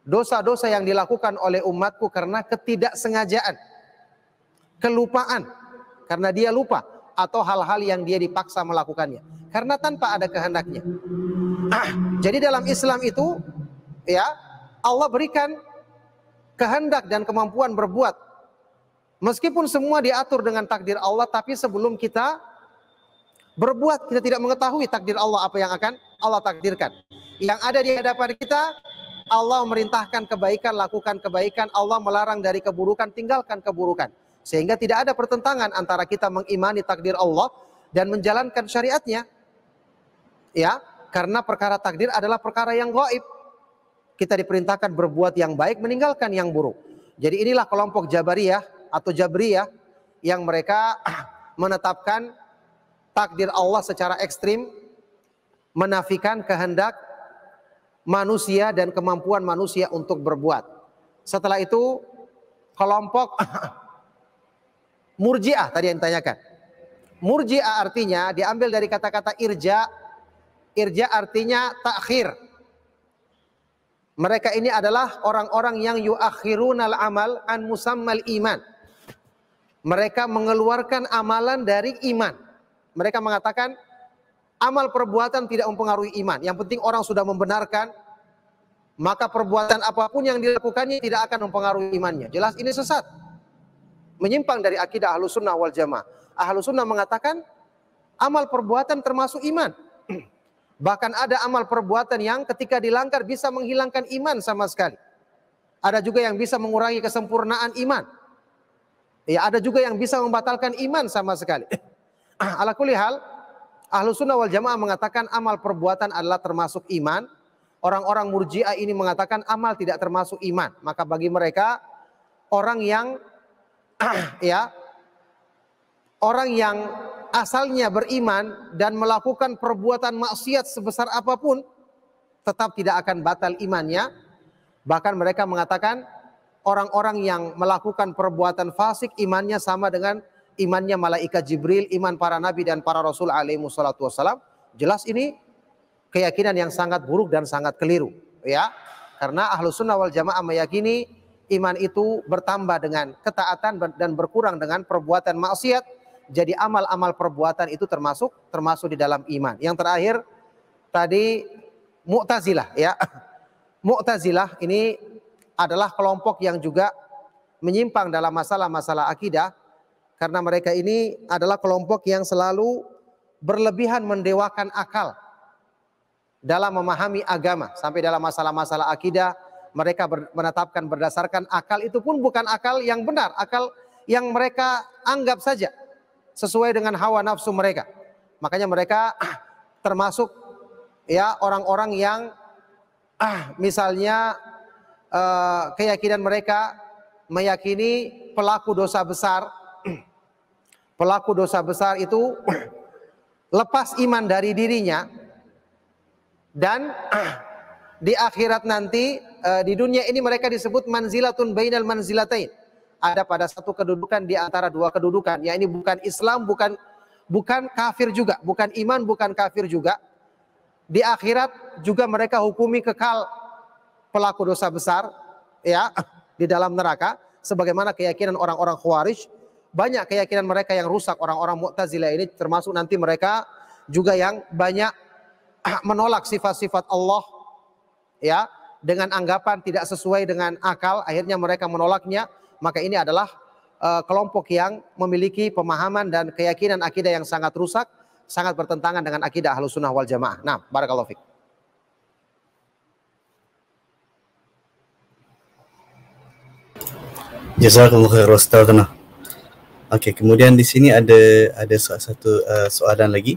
dosa-dosa yang dilakukan oleh umatku karena ketidaksengajaan, kelupaan, karena dia lupa, atau hal-hal yang dia dipaksa melakukannya karena tanpa ada kehendaknya. Jadi dalam Islam itu, ya, Allah berikan kehendak dan kemampuan berbuat. Meskipun semua diatur dengan takdir Allah, tapi sebelum kita berbuat, kita tidak mengetahui takdir Allah, apa yang akan Allah takdirkan. Yang ada di hadapan kita, Allah memerintahkan kebaikan, lakukan kebaikan. Allah melarang dari keburukan, tinggalkan keburukan. Sehingga tidak ada pertentangan antara kita mengimani takdir Allah dan menjalankan syariatnya. Ya, karena perkara takdir adalah perkara yang gaib. Kita diperintahkan berbuat yang baik, meninggalkan yang buruk. Jadi inilah kelompok Jabariyah atau Jabriyah yang mereka menetapkan takdir Allah secara ekstrim, menafikan kehendak manusia dan kemampuan manusia untuk berbuat. Setelah itu kelompok Murji'ah tadi yang ditanyakan. Murji'ah artinya diambil dari kata-kata irja. Irja artinya takhir. Mereka ini adalah orang-orang yang yuakhirunal amal an musammal iman. Mereka mengeluarkan amalan dari iman. Mereka mengatakan amal perbuatan tidak mempengaruhi iman. Yang penting orang sudah membenarkan, maka perbuatan apapun yang dilakukannya tidak akan mempengaruhi imannya. Jelas ini sesat. Menyimpang dari akidah Ahlus Sunnah wal Jamaah. Ahlus Sunnah mengatakan amal perbuatan termasuk iman. Bahkan ada amal perbuatan yang ketika dilanggar bisa menghilangkan iman sama sekali. Ada juga yang bisa mengurangi kesempurnaan iman. Ya, ada juga yang bisa membatalkan iman sama sekali. Ala kulli hal, Ahlus Sunnah wal Jamaah mengatakan amal perbuatan adalah termasuk iman. Orang-orang Murji'ah ini mengatakan amal tidak termasuk iman. Maka bagi mereka orang yang ya orang yang asalnya beriman dan melakukan perbuatan maksiat sebesar apapun tetap tidak akan batal imannya. Bahkan mereka mengatakan orang-orang yang melakukan perbuatan fasik imannya sama dengan imannya malaikat Jibril, iman para nabi dan para rasul alaihi wassalatu wassalam. Jelas ini keyakinan yang sangat buruk dan sangat keliru, ya, karena Ahlus Sunnah wal Jamaah meyakini iman itu bertambah dengan ketaatan dan berkurang dengan perbuatan maksiat. Jadi amal-amal perbuatan itu termasuk termasuk di dalam iman. Yang terakhir tadi Mu'tazilah, ya. Mu'tazilah ini adalah kelompok yang juga menyimpang dalam masalah-masalah akidah, karena mereka ini adalah kelompok yang selalu berlebihan mendewakan akal dalam memahami agama. Sampai dalam masalah-masalah akidah mereka ber, menetapkan berdasarkan akal. Itu pun bukan akal yang benar, akal yang mereka anggap saja sesuai dengan hawa nafsu mereka. Makanya mereka ah, termasuk ya orang-orang yang ah, misalnya eh, keyakinan mereka meyakini pelaku dosa besar pelaku dosa besar itu lepas iman dari dirinya. Dan di akhirat nanti, di dunia ini mereka disebut manzilatun bainal manzilatain. Ada pada satu kedudukan di antara dua kedudukan. Ya, ini bukan Islam, bukan bukan kafir juga. Bukan iman, bukan kafir juga. Di akhirat juga mereka hukumi kekal pelaku dosa besar, ya, di dalam neraka. Sebagaimana keyakinan orang-orang Khawarij. Banyak keyakinan mereka yang rusak, orang-orang Mu'tazilah ini. Termasuk nanti mereka juga yang banyak menolak sifat-sifat Allah, ya, dengan anggapan tidak sesuai dengan akal. Akhirnya mereka menolaknya. Maka ini adalah uh, kelompok yang memiliki pemahaman dan keyakinan akidah yang sangat rusak, sangat bertentangan dengan akidah Ahlus Sunnah wal Jamaah. Nah, barakallahu fiik. Jazakallahu khairan Ustazna. Oke, kemudian di sini ada ada satu uh, soalan lagi.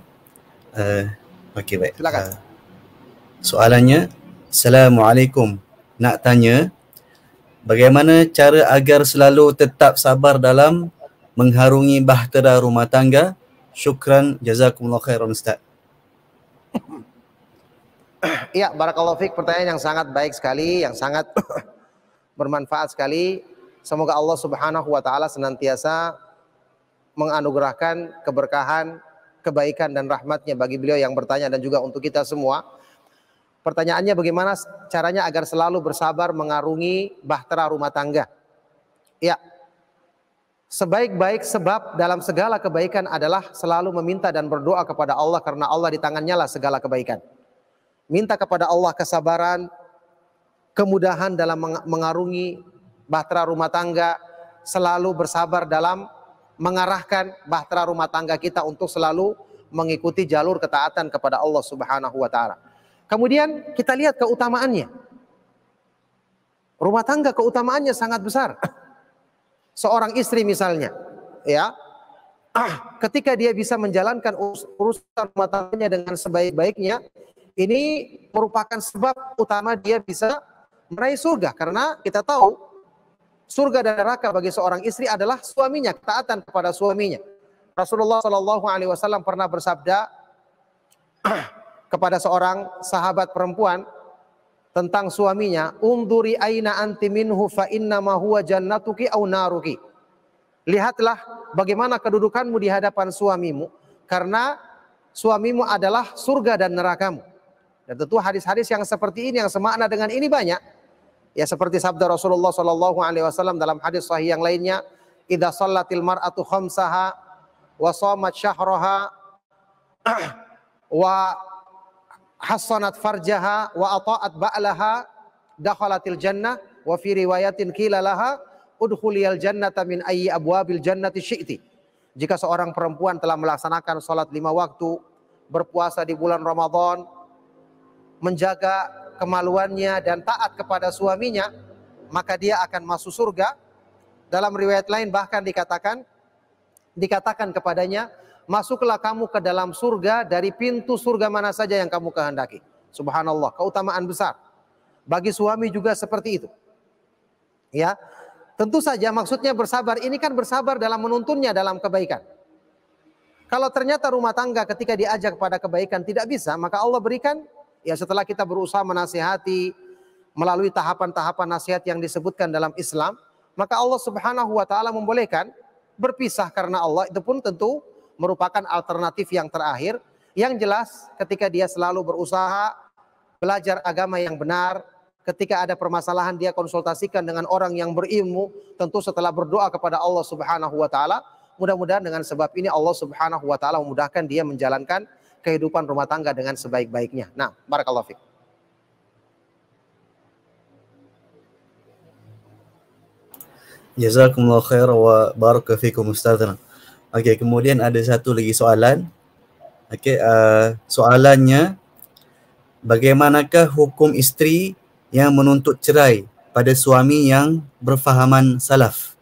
Uh, Oke, baik. Silakan. Uh, soalannya, Assalamualaikum. Nak tanya, bagaimana cara agar selalu tetap sabar dalam mengharungi bahtera rumah tangga? Syukran, jazakumullah khairan Ustaz. Ya, barakallahu fiik. Pertanyaan yang sangat baik sekali, yang sangat bermanfaat sekali. Semoga Allah Subhanahu wa taala senantiasa menganugerahkan keberkahan, kebaikan dan rahmatnya bagi beliau yang bertanya dan juga untuk kita semua. Pertanyaannya, bagaimana caranya agar selalu bersabar mengarungi bahtera rumah tangga? Ya, sebaik-baik sebab dalam segala kebaikan adalah selalu meminta dan berdoa kepada Allah, karena Allah di tangannya lah segala kebaikan. Minta kepada Allah kesabaran, kemudahan dalam mengarungi bahtera rumah tangga, selalu bersabar dalam mengarahkan bahtera rumah tangga kita untuk selalu mengikuti jalur ketaatan kepada Allah Subhanahu wa taala. Kemudian kita lihat keutamaannya. Rumah tangga keutamaannya sangat besar. Seorang istri misalnya, ya, ah, ketika dia bisa menjalankan urusan rumah tangganya dengan sebaik-baiknya, ini merupakan sebab utama dia bisa meraih surga, karena kita tahu surga dan neraka bagi seorang istri adalah suaminya, ketaatan kepada suaminya. Rasulullah shallallahu alaihi wasallam pernah bersabda kepada seorang sahabat perempuan tentang suaminya, "Unduri aina anti minhu fa innama huwa jannatuki au naruki." Lihatlah bagaimana kedudukanmu di hadapan suamimu, karena suamimu adalah surga dan nerakamu. Dan tentu hadis-hadis yang seperti ini, yang semakna dengan ini banyak. Ya seperti sabda Rasulullah shallallahu alaihi wasallam dalam hadis sahih yang lainnya, idza shallatil mar'atu khamsaha wa shamat syahraha wa hassanat farjaha wa ata'at ba'laha dakhalatil jannah, wa fi riwayatin qila laha udkhuliyal jannata min ayyi abwabil jannati syi'ti. Jika seorang perempuan telah melaksanakan salat lima waktu, berpuasa di bulan Ramadan, menjaga kemaluannya dan taat kepada suaminya, maka dia akan masuk surga. Dalam riwayat lain bahkan dikatakan dikatakan kepadanya, masuklah kamu ke dalam surga dari pintu surga mana saja yang kamu kehendaki. Subhanallah, keutamaan besar. Bagi suami juga seperti itu. Ya, tentu saja maksudnya bersabar ini kan bersabar dalam menuntunnya dalam kebaikan. Kalau ternyata rumah tangga ketika diajak pada kebaikan tidak bisa, maka Allah berikan, ya setelah kita berusaha menasihati melalui tahapan-tahapan nasihat yang disebutkan dalam Islam, maka Allah subhanahu wa ta'ala membolehkan berpisah karena Allah. Itu pun tentu merupakan alternatif yang terakhir. Yang jelas ketika dia selalu berusaha belajar agama yang benar, ketika ada permasalahan dia konsultasikan dengan orang yang berilmu, tentu setelah berdoa kepada Allah subhanahu wa ta'ala. Mudah-mudahan dengan sebab ini Allah subhanahu wa ta'ala memudahkan dia menjalankan kehidupan rumah tangga dengan sebaik-baiknya. Nah, barakallahu fiik. Jazakumullahu khairan wa baraka fiikum ustazana. Oke, okay, kemudian ada satu lagi soalan. Oke, okay, uh, soalannya, bagaimanakah hukum istri yang menuntut cerai pada suami yang berfahaman salaf?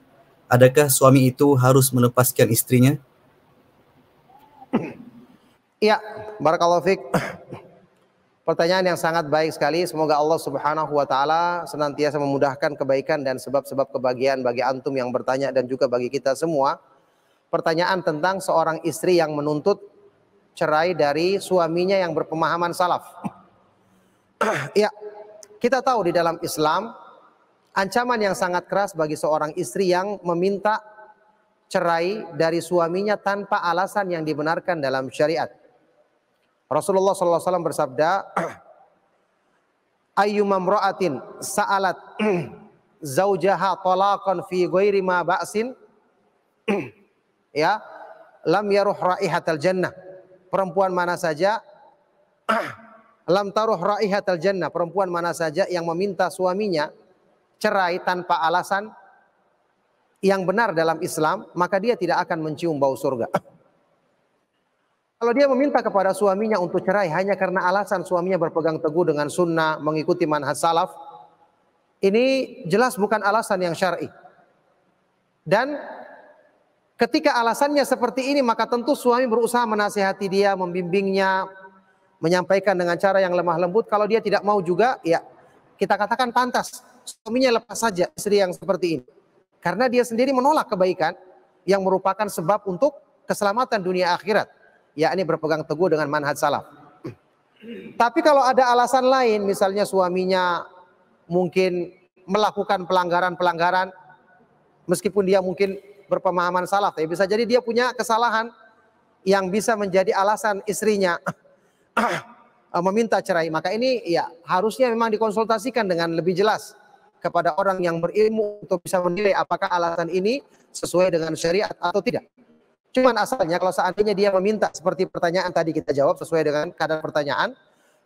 Adakah suami itu harus melepaskan istrinya? Ya, barakallahu fiik. Pertanyaan yang sangat baik sekali. Semoga Allah subhanahu wa ta'ala senantiasa memudahkan kebaikan dan sebab-sebab kebahagiaan bagi antum yang bertanya dan juga bagi kita semua. Pertanyaan tentang seorang istri yang menuntut cerai dari suaminya yang berpemahaman salaf. Ya, kita tahu di dalam Islam ancaman yang sangat keras bagi seorang istri yang meminta cerai dari suaminya tanpa alasan yang dibenarkan dalam syariat. Rasulullah shallallahu alaihi wasallam bersabda, ayyuma imra'atin sa'alat zaujaha talaqan fi ghairi ma ba'sin ya lam yaruh raihatal jannah. Perempuan mana saja lam taruh raihatal jannah, perempuan mana saja yang meminta suaminya cerai tanpa alasan yang benar dalam Islam, maka dia tidak akan mencium bau surga. Kalau dia meminta kepada suaminya untuk cerai hanya karena alasan suaminya berpegang teguh dengan sunnah, mengikuti manhaj salaf, ini jelas bukan alasan yang syar'i. Dan ketika alasannya seperti ini, maka tentu suami berusaha menasihati dia, membimbingnya, menyampaikan dengan cara yang lemah lembut. Kalau dia tidak mau juga, ya kita katakan pantas suaminya lepas saja istri yang seperti ini, karena dia sendiri menolak kebaikan yang merupakan sebab untuk keselamatan dunia akhirat. Ya, ini berpegang teguh dengan manhaj salaf. Tapi kalau ada alasan lain, misalnya suaminya mungkin melakukan pelanggaran-pelanggaran, meskipun dia mungkin berpemahaman salaf, tapi bisa jadi dia punya kesalahan yang bisa menjadi alasan istrinya meminta cerai. Maka ini ya harusnya memang dikonsultasikan dengan lebih jelas kepada orang yang berilmu untuk bisa menilai apakah alasan ini sesuai dengan syariat atau tidak. Cuman asalnya kalau seandainya dia meminta seperti pertanyaan tadi kita jawab sesuai dengan kadar pertanyaan.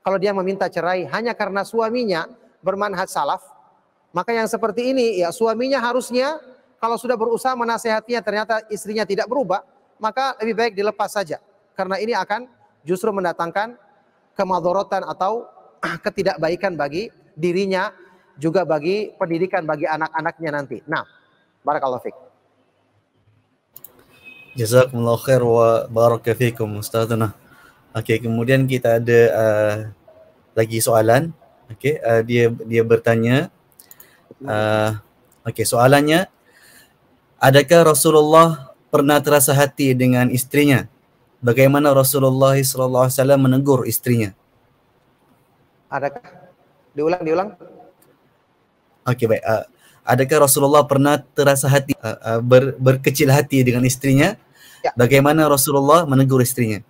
Kalau dia meminta cerai hanya karena suaminya bermanhaj salaf, maka yang seperti ini ya suaminya harusnya kalau sudah berusaha menasehatinya ternyata istrinya tidak berubah, maka lebih baik dilepas saja. Karena ini akan justru mendatangkan kemadharatan atau ketidakbaikan bagi dirinya, juga bagi pendidikan bagi anak-anaknya nanti. Nah, barakallahu fiik. Jazakumullah khair wa baraka fikum ustazana. Okey, kemudian kita ada uh, lagi soalan. Okey, uh, dia dia bertanya uh, okey, soalannya, adakah Rasulullah pernah terasa hati dengan istrinya? Bagaimana Rasulullah sallallahu alaihi wasallam menegur istrinya? Adakah? Diulang, diulang. Okey, baik. Uh, Adakah Rasulullah pernah terasa hati, uh, ber, berkecil hati dengan istrinya? Ya. Bagaimana Rasulullah menegur istrinya?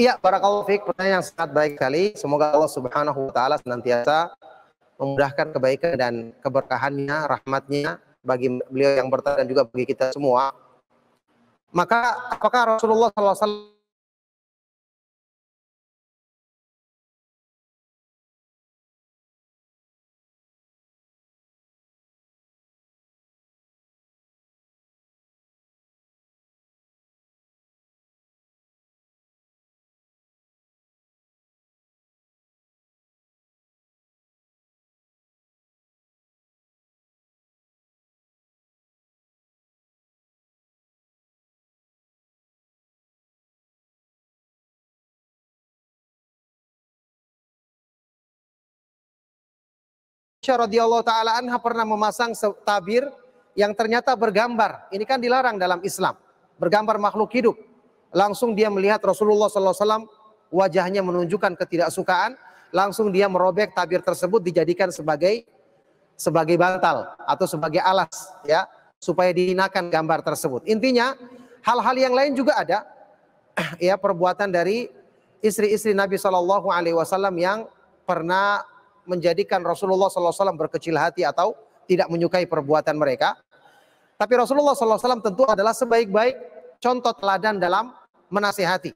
Iya, barakallahu fiik, pertanyaan yang sangat baik sekali. Semoga Allah Subhanahu wa taala senantiasa memudahkan kebaikan dan keberkahannya, rahmatnya bagi beliau yang bertanya dan juga bagi kita semua. Maka apakah Rasulullah sallallahu alaihi wasallam radhiyallahu taala anha pernah memasang tabir yang ternyata bergambar. Ini kan dilarang dalam Islam, bergambar makhluk hidup. Langsung dia melihat Rasulullah sallallahu alaihi wasallam wajahnya menunjukkan ketidaksukaan, langsung dia merobek tabir tersebut dijadikan sebagai sebagai bantal atau sebagai alas ya, supaya dihinakan gambar tersebut. Intinya hal-hal yang lain juga ada ya, perbuatan dari istri-istri Nabi sallallahu alaihi wasallam yang pernah menjadikan Rasulullah sallallahu alaihi wasallam berkecil hati atau tidak menyukai perbuatan mereka. Tapi Rasulullah sallallahu alaihi wasallam tentu adalah sebaik-baik contoh teladan dalam menasihati.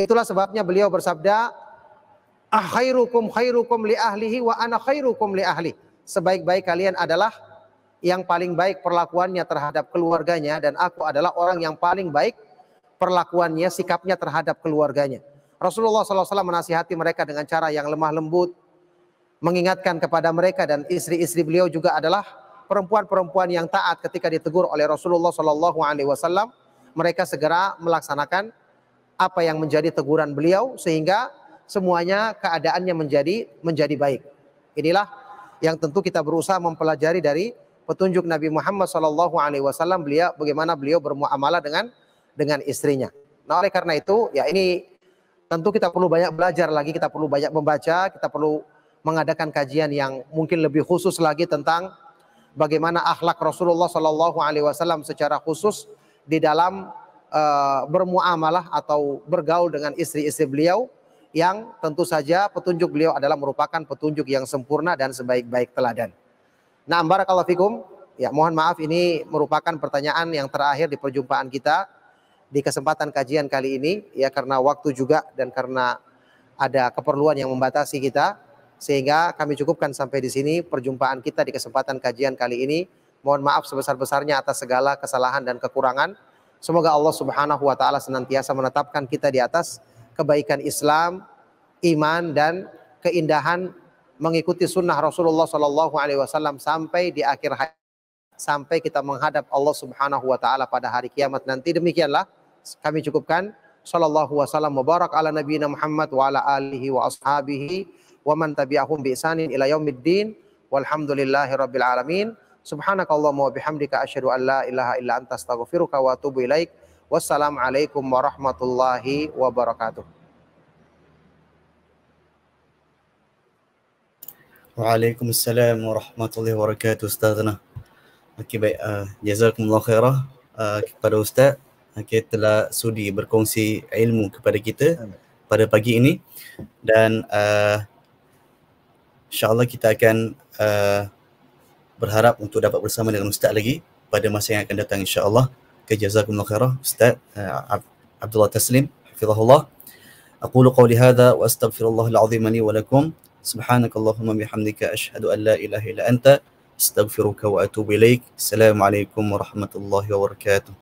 Itulah sebabnya beliau bersabda, ah khairukum khairukum li ahlihi wa ana khairukum li ahli. Sebaik-baik kalian adalah yang paling baik perlakuannya terhadap keluarganya, dan aku adalah orang yang paling baik perlakuannya, sikapnya terhadap keluarganya. Rasulullah sallallahu alaihi wasallam menasihati mereka dengan cara yang lemah lembut, mengingatkan kepada mereka, dan istri-istri beliau juga adalah perempuan-perempuan yang taat. Ketika ditegur oleh Rasulullah Shallallahu Alaihi Wasallam, mereka segera melaksanakan apa yang menjadi teguran beliau, sehingga semuanya keadaannya menjadi menjadi baik. Inilah yang tentu kita berusaha mempelajari dari petunjuk Nabi Muhammad Shallallahu Alaihi Wasallam, beliau bagaimana beliau bermuamalah dengan dengan istrinya. Nah, oleh karena itu ya ini tentu kita perlu banyak belajar lagi, kita perlu banyak membaca, kita perlu mengadakan kajian yang mungkin lebih khusus lagi tentang bagaimana akhlak Rasulullah Shallallahu Alaihi Wasallam secara khusus di dalam uh, bermuamalah atau bergaul dengan istri-istri beliau, yang tentu saja petunjuk beliau adalah merupakan petunjuk yang sempurna dan sebaik-baik teladan. Nah, barakallahu fikum. Ya, mohon maaf ini merupakan pertanyaan yang terakhir di perjumpaan kita di kesempatan kajian kali ini ya, karena waktu juga dan karena ada keperluan yang membatasi kita. Sehingga kami cukupkan sampai di sini perjumpaan kita di kesempatan kajian kali ini. Mohon maaf sebesar-besarnya atas segala kesalahan dan kekurangan. Semoga Allah Subhanahu wa taala senantiasa menetapkan kita di atas kebaikan Islam, iman, dan keindahan mengikuti sunnah Rasulullah Shallallahu alaihi wasallam sampai di akhir hayat, sampai kita menghadap Allah Subhanahu wa taala pada hari kiamat nanti. Demikianlah kami cukupkan. Sallallahu wasallam mubarak ala nabiyina Muhammad wa ala alihi wa ashabihi wa man tabi'ahum bi ihsanin ila yaumiddin walhamdulillahi rabbil alamin. Subhanakallahumma wa bihamdika asyhadu an la ilaha illa anta astaghfiruka wa atubu ilaik. Wassalamu alaikum warahmatullahi wabarakatuh. Waalaikumsalam warahmatullahi wabarakatuh, Ustazana. Okey, baik, uh, jazakumullah khairah uh, kepada Ustaz. Okay, telah sudi berkongsi ilmu kepada kita pada pagi ini, dan uh, insyaAllah kita akan uh, berharap untuk dapat bersama dengan Ustaz lagi pada masa yang akan datang, insyaAllah. Jazakumullah khairah, Ustaz uh, Abdullah Taslim hafizahullah. Aqulu qawli hadha wa astaghfirullahal azim li wa lakum. Subhanakallahumma bihamdika ashhadu an la ilaha illa anta astaghfiruka wa atubu ilaik. Assalamualaikum warahmatullahi wabarakatuh.